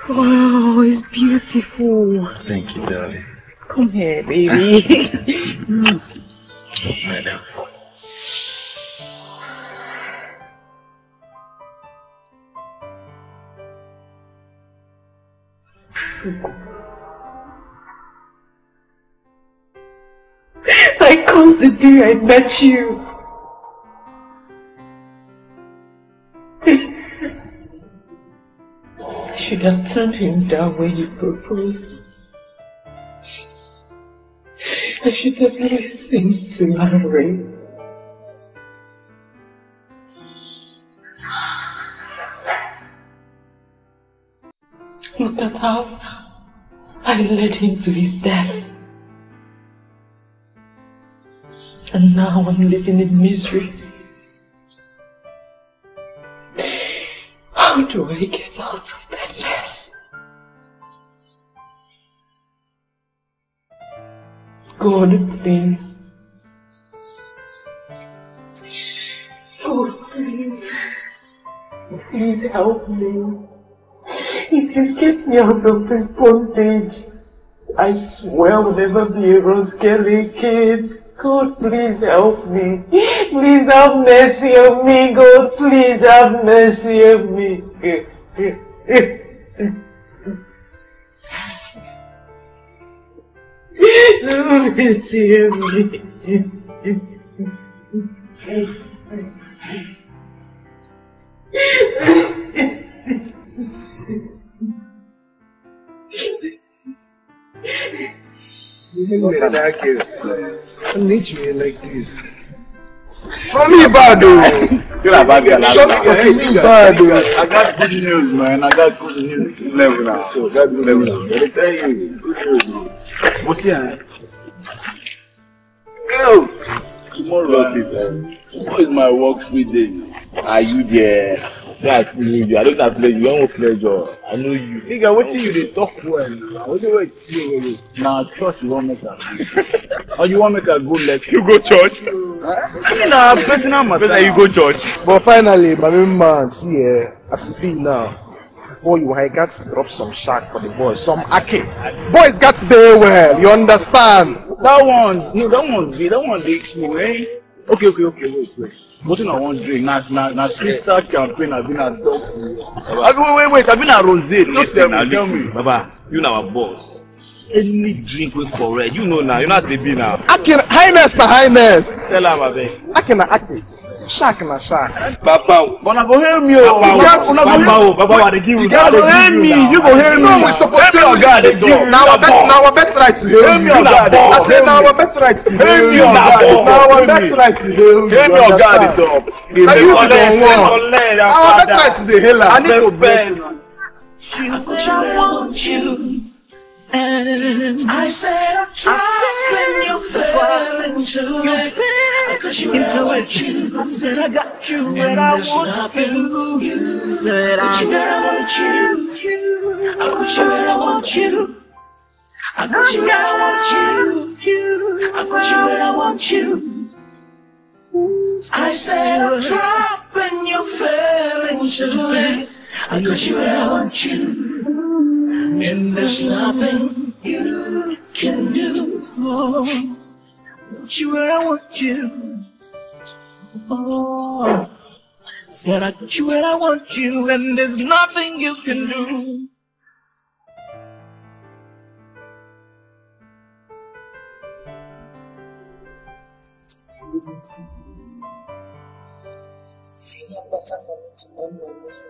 Wow, it's beautiful. Thank you, darling. Come here, baby. Madam. I caused the day I met you. I should have turned him down when you proposed. I should have listened to Harry. Look at how I led him to his death. And now I'm living in misery. How do I get out of this mess? God, please. Oh, please. Please help me. If you get me out of this bondage, I swear I'll never be a Roskele kid. God, please help me. Please have mercy on me. God, please have mercy on me. Have mercy on me. Look at that kid. Don't hit me like this. Mommy Bado! Shut up, Bado! I got good news, man. I got good news. Level now. So, got good level now. I tell you, good news, man. What's your hand? Go! Tomorrow, tomorrow is my work-free day. Are you there? That's me. I don't have pleasure. You want pleasure. I know you. Nigga, what do you they talk well? What do you see? Now church you want make her. Or you want make her go lecture? You go church. I mean, our personal matter. You go church. But finally, my man, see, as it be now. Before you, I got to drop some shark for the boys. Some ake. Boys got to do well. You understand? That one, no, that one, that one, they, eh? Okay, wait. Nothing I want to drink. Now, Crystal Champagne, I've been at dog food. Wait, I've been at Rosé. Listen, tell me. Baba, you know our boss. Any drink with correct. You know now, you know as they be now. I can, highness. Tell her, my best. I can act it. Shark. Papa, wanna go hear me? Papa, they give you. You go hear me. No, we supposed to hear. Now our best right to hear me. I say now our best right to hear me. Now our best right to hear me. Hear me, your God is up. Now you be the one. Our best right to the healer. I need to bend. I want you, and I said I tried when you fell into it. You said I got you and I want you. You said I want you. I got you and I want you. I got you and I want you. I got you and I want you. I said I dropped and you fell into it. I got you and I want you. And there's nothing you can do. I got you and I want you. Oh, said I got you and I want you, and there's nothing you can do. Is it not better for me to end my life?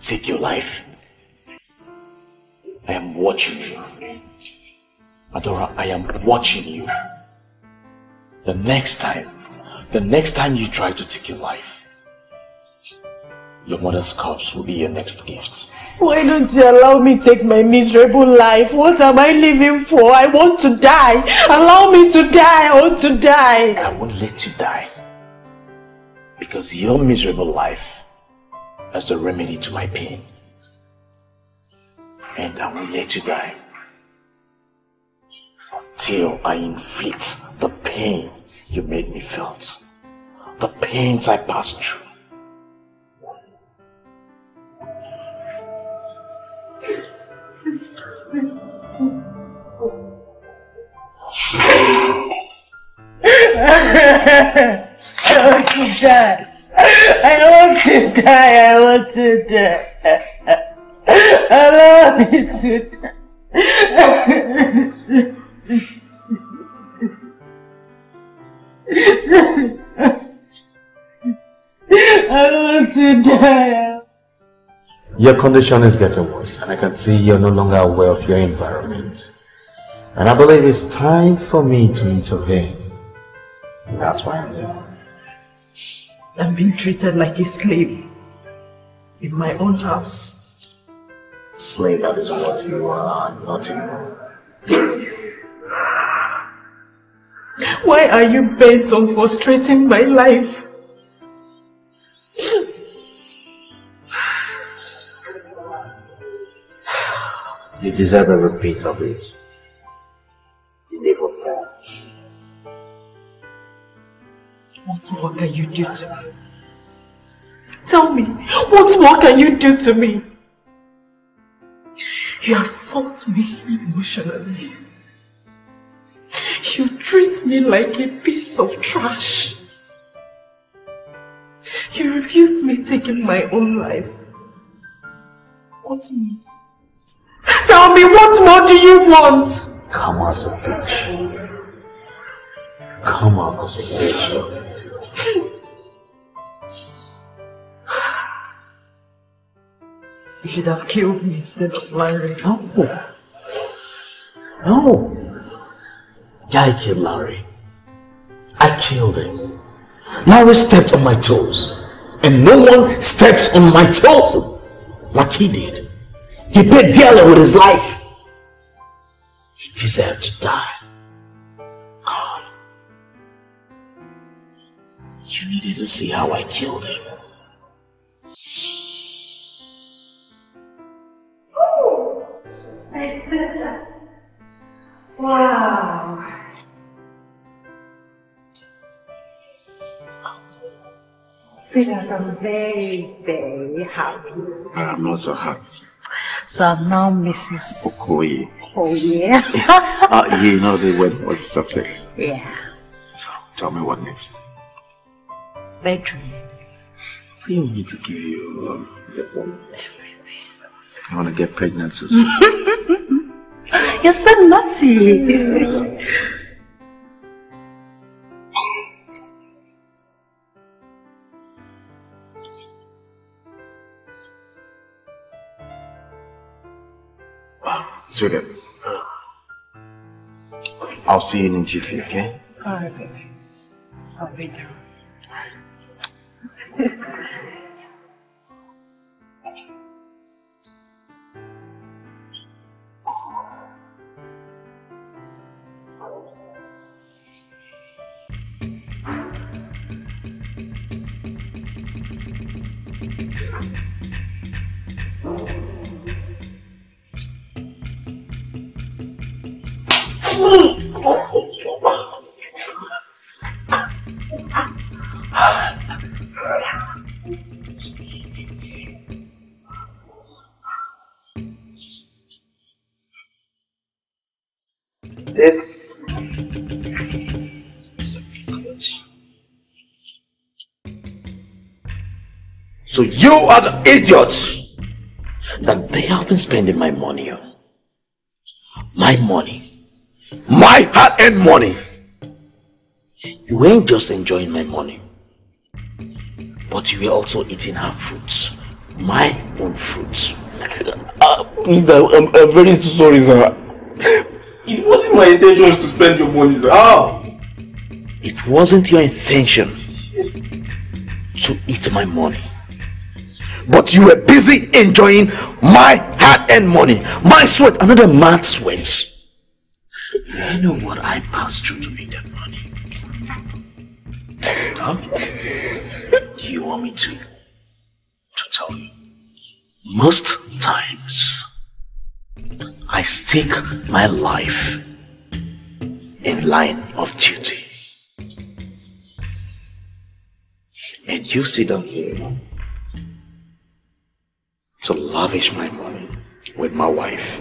Take your life. I am watching you. Adaora, I am watching you. The next time you try to take your life, your mother's corpse will be your next gift. Why don't you allow me to take my miserable life? What am I living for? I want to die. Allow me to die. I want to die. I won't let you die. Because your miserable life as the remedy to my pain. And I will let you die till I inflict the pain you made me feel, the pains I passed through. I want to die. Allow me to die. I want to die. Your condition is getting worse, and I can see you're no longer aware of your environment. And I believe it's time for me to intervene. That's why I'm here. I'm being treated like a slave in my own house. Slave, that is what you are, not anymore. Why are you bent on frustrating my life? You deserve a repeat of it. What can you do to me? Tell me, what more can you do to me? You assault me emotionally. You treat me like a piece of trash. You refused me taking my own life. What more? Tell me, what more do you want? Come as a bitch. Come out as a bitch. You should have killed me instead of Larry. No. Yeah, I killed Larry. I killed him. Larry stepped on my toes. And no one steps on my toe like he did. He paid dearly with his life. He deserved to die. God. You needed to see how I killed him. Sweetheart, I'm very, very happy. I'm not so happy. So I'm now Mrs. Okoye. Oh, yeah. You know the word was success. Yeah. So tell me what next. Bedroom. So you need to give you your phone. Everything. I want to get pregnant so soon. You're so naughty. Sweetheart, I'll see you in Jiffy, okay? Alright, baby. I'll be there. So you are the idiots that they have been spending my money on. My money. My hard-earned money. You ain't just enjoying my money, but you were also eating her fruits. My own fruits. Please, I'm very sorry, sir. It wasn't my intention to spend your money, sir. It wasn't your intention to eat my money. But you were busy enjoying my hard-earned money, my sweat, another man's sweat. Do you know what I passed through to make that money? Do you want me to tell you? Most times, I stake my life in line of duty. And you sit down here to lavish my money with my wife.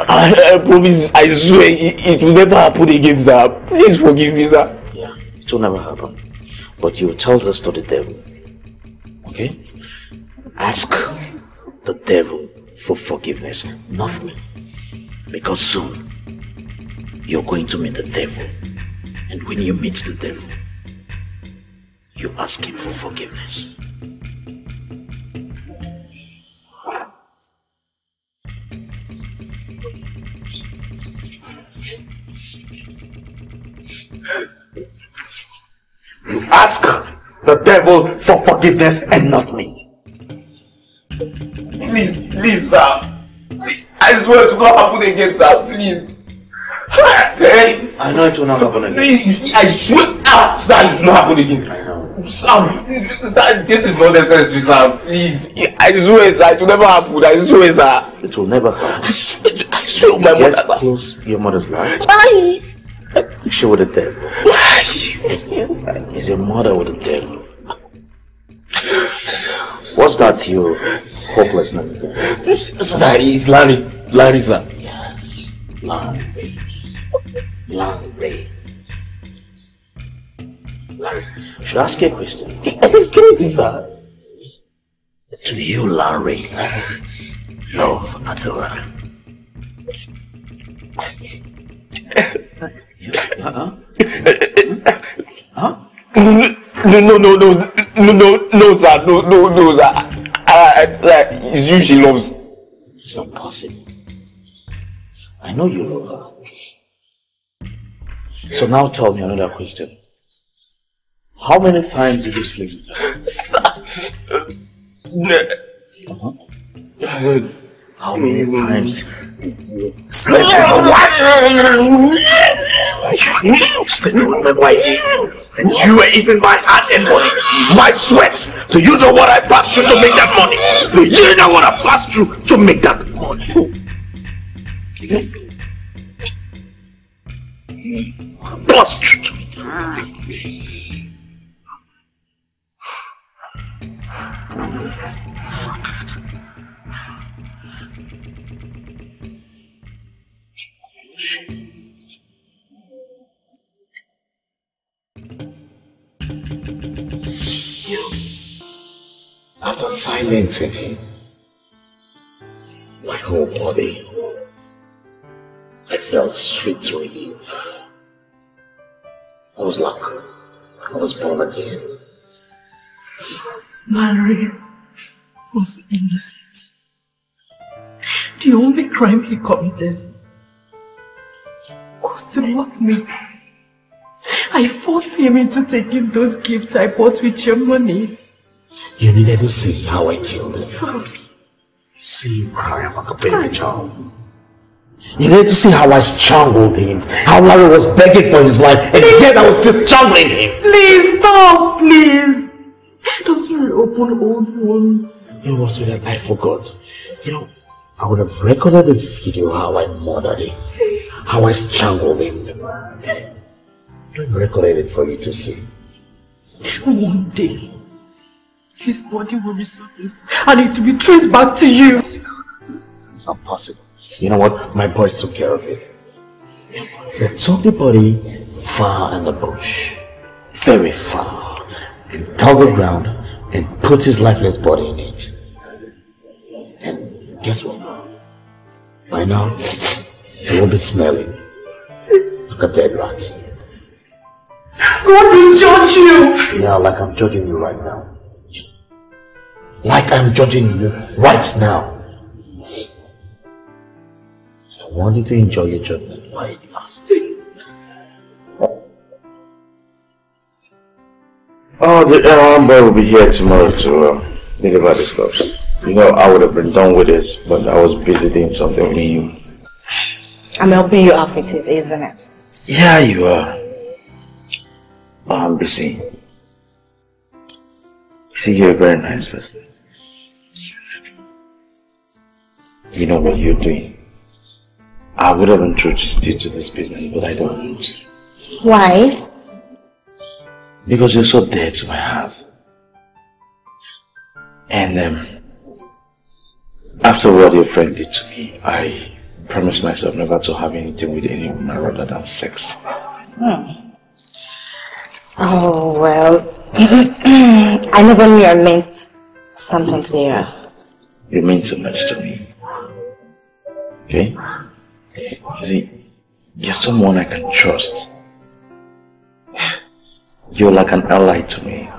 I promise, I swear, it will never happen again, sir. Please forgive me, sir. Yeah, it will never happen. But you will tell this to the devil. Okay? Ask the devil for forgiveness, not me. Because soon, you're going to meet the devil. And when you meet the devil, you ask him for forgiveness. You ask the devil for forgiveness and not me. Please, please, sir. I swear it will not happen again, sir. Please. Hey. I know it will not happen again. Please, I swear, sir, it will not happen again. I know. Sir, this is not necessary, sir. Please. I swear, sir, it will never happen. I swear, sir. It will never happen. I swear, my mother. Get close your mother's life. Bye. She with the devil. Is your mother with the devil? What's that your hopelessness again? That is Larry. Larry, sir. Yes. Larry. Larry. Larry. Should I ask you a question? Do you, Larry, love Adaora? No, sir. It's you she loves. It's not possible. I know you love her. So now tell me another question. How many times did you sleep with her? How many times? Sleep with my wife, and you were even my heart and money, my sweats. Do you know what I passed through to make that money? Do you know what I passed through to make that money? Passed through to make that After silencing him, my whole body, I felt sweet relief. I was like, I was born again. Larry was innocent. The only crime he committed was to love me. I forced him into taking those gifts I bought with your money. You needed to see how I killed him. See how I am like a baby child. You need to see how I strangled him, how Larry was begging for his life, and yet I was just strangling him. Please stop, please. Don't reopen old wound. It was so that I forgot. You know, I would have recorded a video how I murdered him, how I strangled him. I've recorded it for you to see. One day, his body will resurface and it will be traced back to you. It's not possible. You know what? My boys took care of it. They took the body far in the bush, very far, and dug the ground and put his lifeless body in it. And guess what? By now, he will be smelling like a dead rat. God will judge you! Yeah, like I'm judging you right now. Like I'm judging you right now. I want you to enjoy your judgment while it lasts. Oh, the homeboy will be here tomorrow to think about this stuff. You know, I would have been done with it, but I was busy doing something new. I'm helping you out with it, isn't it? Yeah, you are. I'm busy. See, you're a very nice person. You know what you're doing. I would have introduced you to this business, but I don't want to. Why? Because you're so dear to my heart. And after what your friend did to me, I promised myself never to have anything with any woman rather than sex. Hmm. Oh, well. I never knew I meant something to you. You mean so much to me. Okay? You see, you're someone I can trust. You're like an ally to me.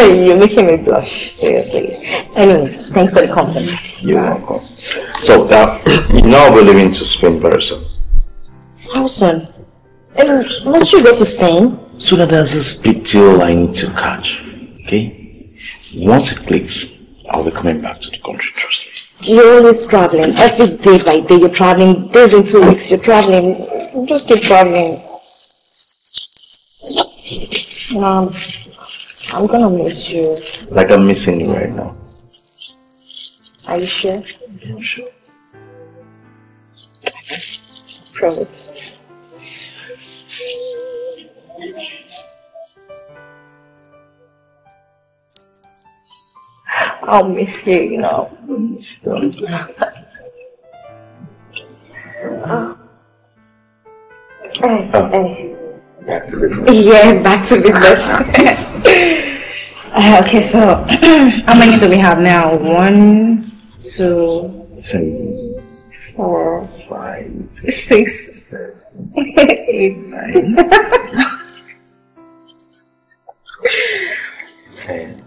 You're making me blush, seriously. Anyways, thanks for the compliment. You're welcome. So, you know we're leaving to Spain very soon. How soon? And must you go to Spain? So that there's this big deal I need to catch, okay? Once it clicks, I'll be coming back to the country, trust me. You're always traveling. Every day by day you're traveling. Days in 2 weeks you're traveling. Just keep traveling. I'm gonna miss you. Like I'm missing you right now. Are you sure? Yeah, I'm sure. Promise. I'll miss you, you know. Back to business. Yeah, back to business. Okay, so how many do we have now? 1, 2, 3, 4, 5, 6, 7, 8, 9. 10.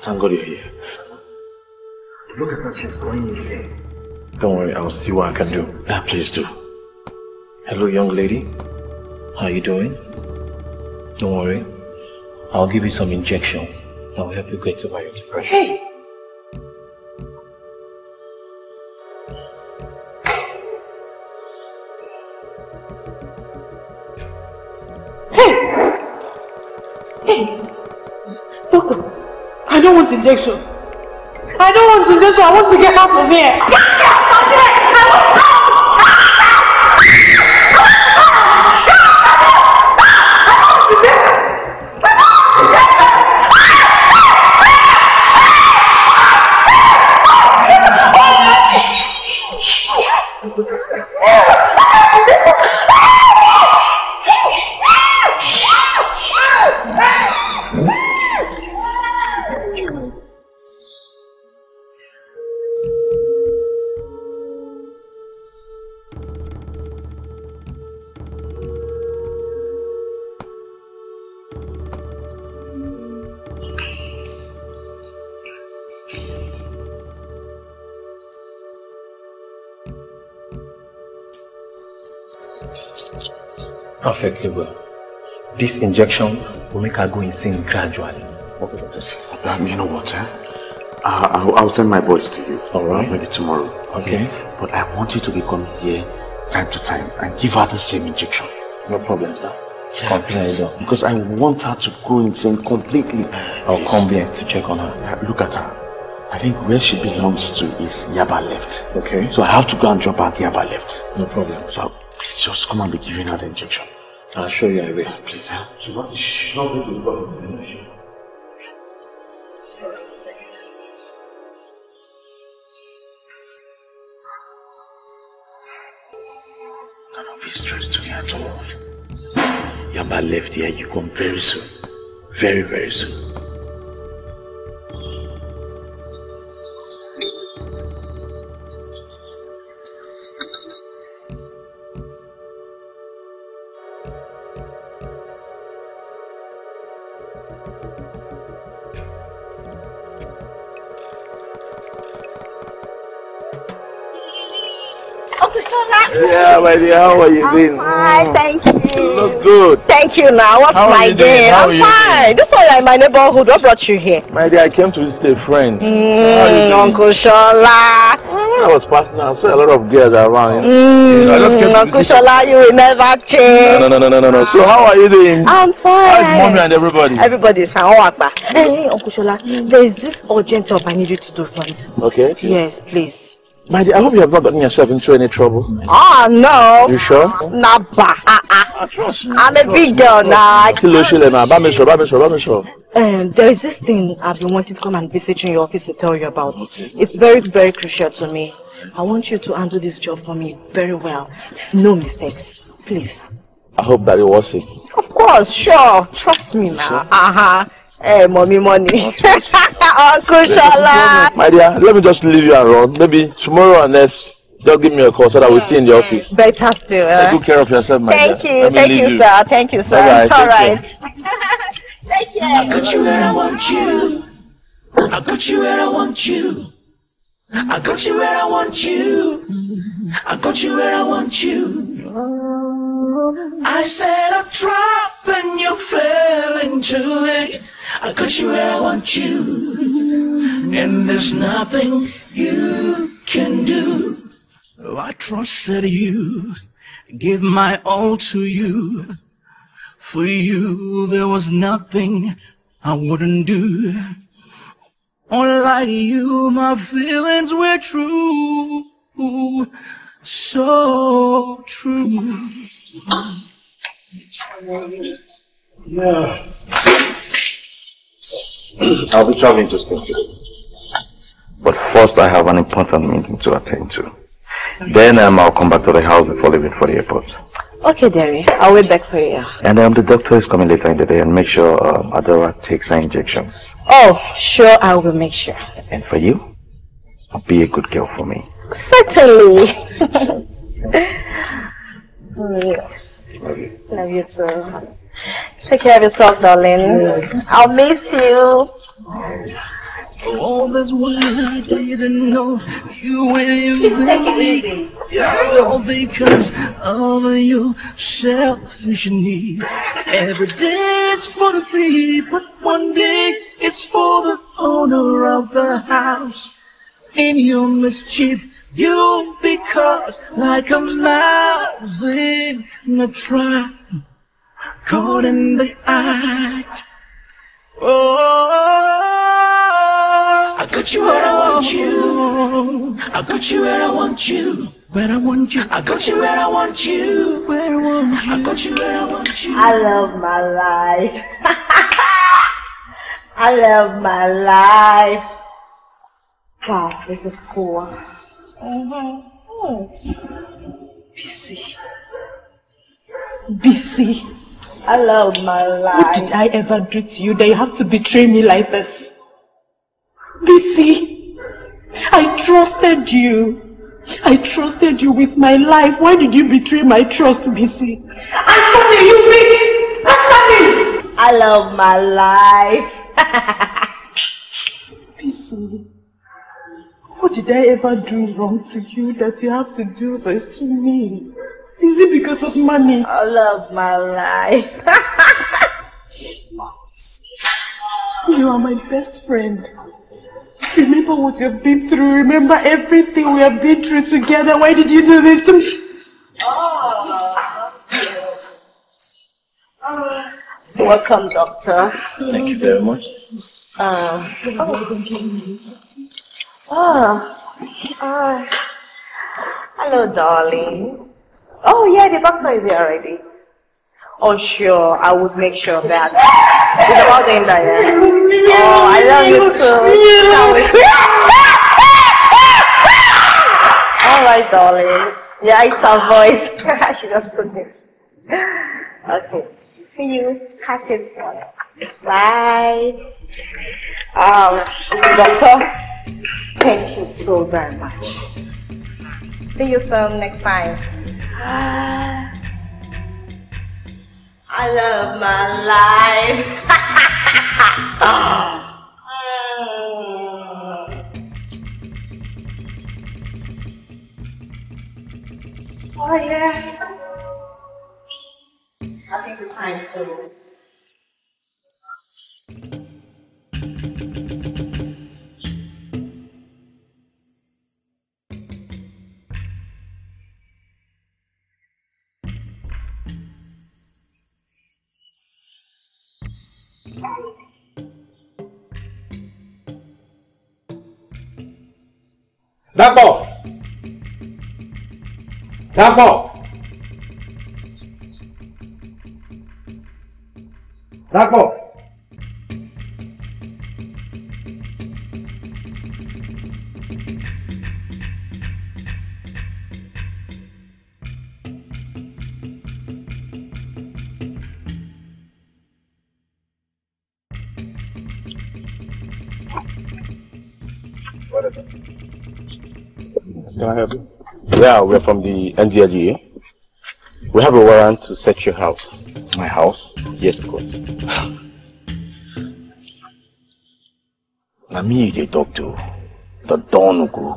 Thank God you're here. Look at her, she's going insane. Don't worry, I'll see what I can do. Ah, please do. Hello, young lady. How are you doing? Don't worry. I'll give you some injections that will help you get over your depression. Hey! Hey! Doctor, I don't want injection. I don't want injection. I want to get out of here. Perfectly well. This injection will make her go insane gradually. Okay, doctors. You know what, eh? I'll send my boys to you. All right. Maybe tomorrow. Okay. But I want you to be coming here time to time and give her the same injection. No problem, sir. Yes, please. Because I want her to go insane completely. I'll come here to check on her. Look at her. I think where she belongs to is Yaba left. Okay. So I have to go and drop her at Yaba left. No problem. So please just come and be giving her the injection. I'll show you I will. Please, huh? So what is she not going to do? Cannot be stressed to me at all. Yaba left here, you come very soon. Very, very soon. Dear, how are you doing? Fine, thank you. You look good. Thank you now. What's my day? I'm fine. This one is like my neighborhood. What brought you here? My dear, I came to visit a friend. Uncle Shola. I was passing and saw a lot of girls around. I just came to Uncle Shola, you will never change. No. So how are you doing? I'm fine. How is mommy and everybody? Everybody is fine. Hey, Uncle Shola, there is this urgent job I need you to do for me. Okay. Yes, please. My dear, I hope you have not gotten yourself into any trouble. Oh, no. You sure? Nah, bah. I'm a big girl now. There is this thing I've been wanting to come and visit you in your office to tell you about. It's very, very crucial to me. I want you to handle this job for me very well. No mistakes. Please. I hope that it was it. Of course, sure. Trust me now. Uh-huh. Hey, mommy, money. Uncle Shola. My dear, let me just leave you and run. Maybe tomorrow and next, they'll give me a call so that we'll see in the office. Better still. Take care of yourself, my dear. Thank you, sir. Thank you, sir. All right. Take care. I got you where I want you. I got you where I want you. I got you where I want you. I got you where I want you. I set a trap and you fell into it. I got you where I want you, and there's nothing you can do. Oh, I trusted you, gave my all to you. For you, there was nothing I wouldn't do. Unlike you, my feelings were true, so true. Yeah. I'll be traveling to Spain today. But first I have an important meeting to attend to. Then I'll come back to the house before leaving for the airport. Okay, dearie. I'll wait back for you. And the doctor is coming later in the day and make sure Adaora takes her injection. Oh, sure, I will make sure. And for you, be a good girl for me. Certainly. Love you. Love you too. Take care of yourself, darling. I'll miss you. All this while I didn't know you were using me. All because of your selfish needs. Every day it's for the three, but one day it's for the owner of the house. in your mischief. You'll be caught like a mouse in a trap, caught in the act. Oh, I got you where I want you. I got you where I want you. Where I want you. I got you where I want you. Where I want you. I got you where I want you. I love my life. I love my life. Wow, this is cool. Oh. BC. BC. I love my life. What did I ever do to you that you have to betray me like this? BC, I trusted you. I trusted you with my life. Why did you betray my trust, BC? Answer me, you bitch! Answer me! I love my life. BC, what did I ever do wrong to you that you have to do this to me? Is it because of money? I love my life. You are my best friend. Remember what you've been through. Remember everything we have been through together. Why did you do this to me? Welcome, doctor. Thank you very much. Hello, darling. Oh, yeah, the doctor is here already. Oh, sure, I would make sure of that. It's about the end, yeah. Oh, I love you too. Alright, darling. Yeah, it's her voice. She just took this. Okay. See you. Happy. Bye. Doctor, thank you so very much. See you soon next time. I love my life. Oh yeah. I think it's time to. Dapo! Can I help you? Yeah, we're from the NDLEA. We have a warrant to search your house. My house? Yes, of course. Now me you they talk to. The Don Uku.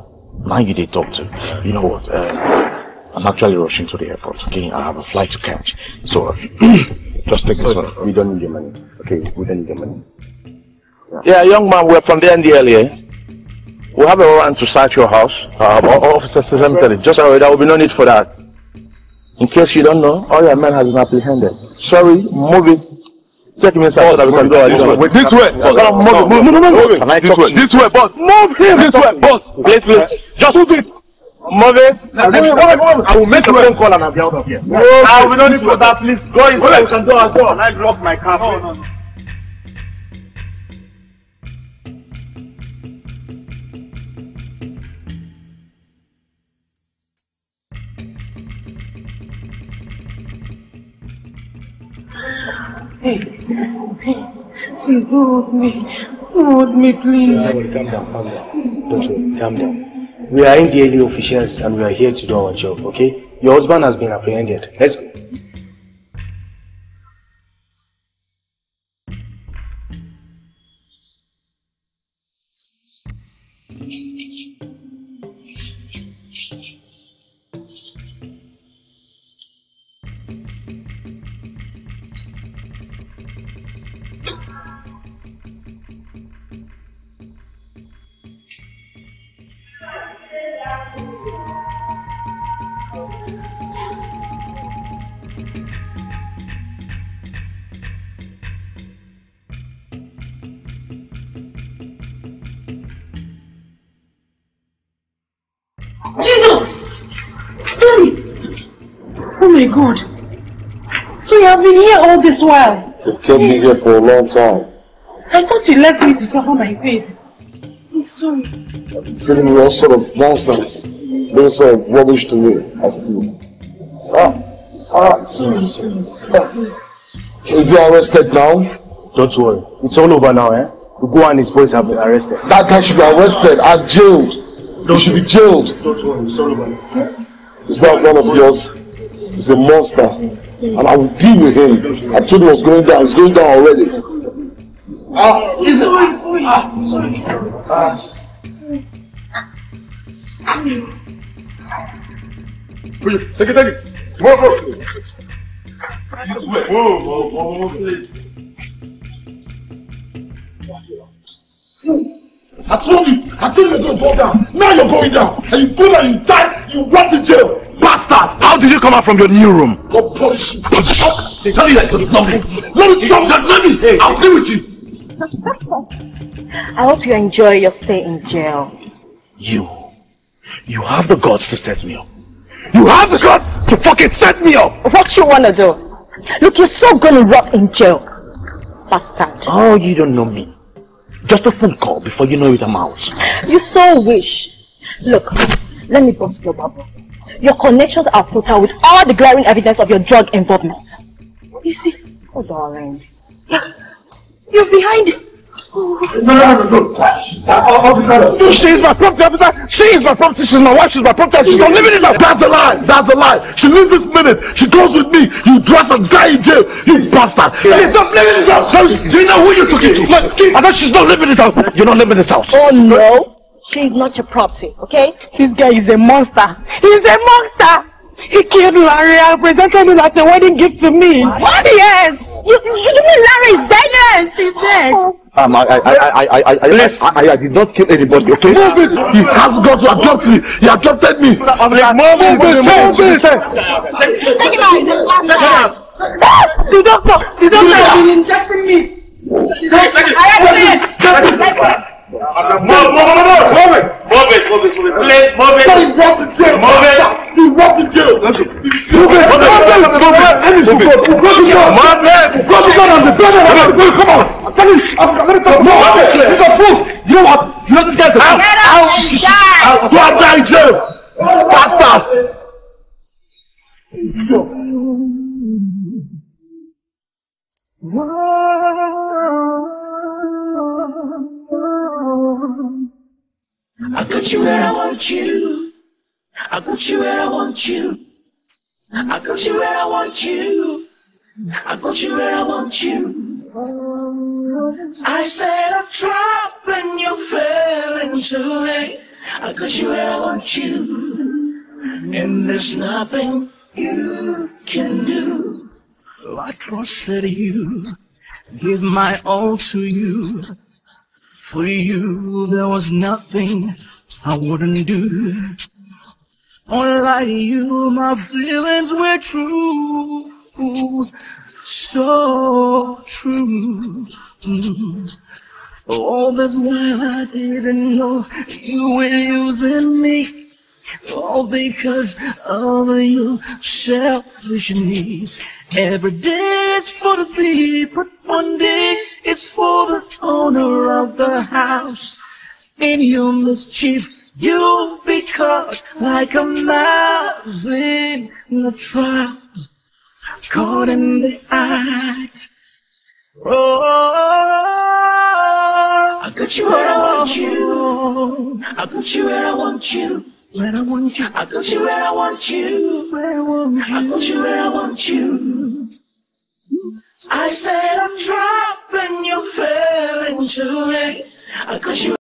Now you they talk to. You know what? I'm actually rushing to the airport. Okay, I have a flight to catch. So just take this one. We don't need your money. Okay, we don't need your money. Yeah, young man, we're from the NDLEA. We have a warrant to search your house. Officers, let me tell you, just there will be no need for that. In case you don't know, all your men have been apprehended. Sorry, move it. Take him inside. This way. Move it. This way, boss. Move him. This way, boss. Please. Just move it. Move it. I will make a phone call and I'll be out of here. I will not need for that. Please go inside. You can do our door. I lock my car. Hey, please don't hurt me. Don't hurt me, please. Yeah, calm down. Don't worry, calm down. We are NDLEA officials and we are here to do our job, okay? Your husband has been apprehended. Let's go. Oh my god. So you have been here all this while? You've kept me here for a long time. I thought you left me to suffer my pain. I'm sorry. I'm feeling all sort of nonsense. All sort of rubbish to me, I feel. Sorry. Is he arrested now? Don't worry. It's all over now, eh? Ugo and his boys have been arrested. That guy should be arrested and jailed. He should be jailed. Don't worry, it's all over now. It's not one of yours. He's a monster. And I will deal with him. I told him I was going down. He's going down already. Sorry. Take it. Whoa. I told you you're gonna go down. Now you're going down. And you go down, you die, you rot in jail. Bastard! How did you come out from your new room? God punish you. They tell you that you're nothing. Let me. I'll deal with you. I hope you enjoy your stay in jail. You have the guts to set me up. You have the guts to fucking set me up. What you wanna do? Look, you're so gonna rot in jail. Bastard. Oh, you don't know me. Just a phone call before you know it, I'm out. You so wish. Look, let me bust your bubble. Your connections are futile with all the glaring evidence of your drug involvement. You see? Oh, darling. Yeah. You're behind it. Oh. No. She is my property, officer. She is my property. She's my wife. She's my property. She's not living in that. That's a lie. That's a lie. She lives this minute. She goes with me. You dress and die in jail. You bastard. She's not living in that. Do you know who you're talking to? I thought she's not living in this house. You're not living in this house. Oh no. She's not your property, okay? This guy is a monster. He's a monster. He killed Larry and presented him as a wedding gift to me. What? Yes. You mean Larry is dead? Yes, he's dead. Oh. I did not kill anybody, okay? Move it! He has got to adopt me! He adopted me! Move it! Take him out! The doctor has been injecting me! I Move it! Please, move it! So he wants in jail! Move it! Come on! I'm telling you, he's a fool. You know what? You know this guy's a fool. I'll die in jail. Bastard. I got you where I want you. I got you where I want you. I got you where I want you. I got you where I want you. I set a trap and you fell into it. I got you where I want you, and there's nothing you can do. Oh, I trusted you, give my all to you. For you there was nothing I wouldn't do. Unlike you, my feelings were true. So true. All this while I didn't know you were using me, all because of your selfish needs. Every day it's for the thief, but one day it's for the owner of the house. In your mischief, you'll be caught like a mouse in a trap. Caught in the act. Oh, I got you where I want you. I got you where I want you. Where I want you. I got you where I want you. Where I want you. I got you where I want you. I set a trap and you fell into it. I got you.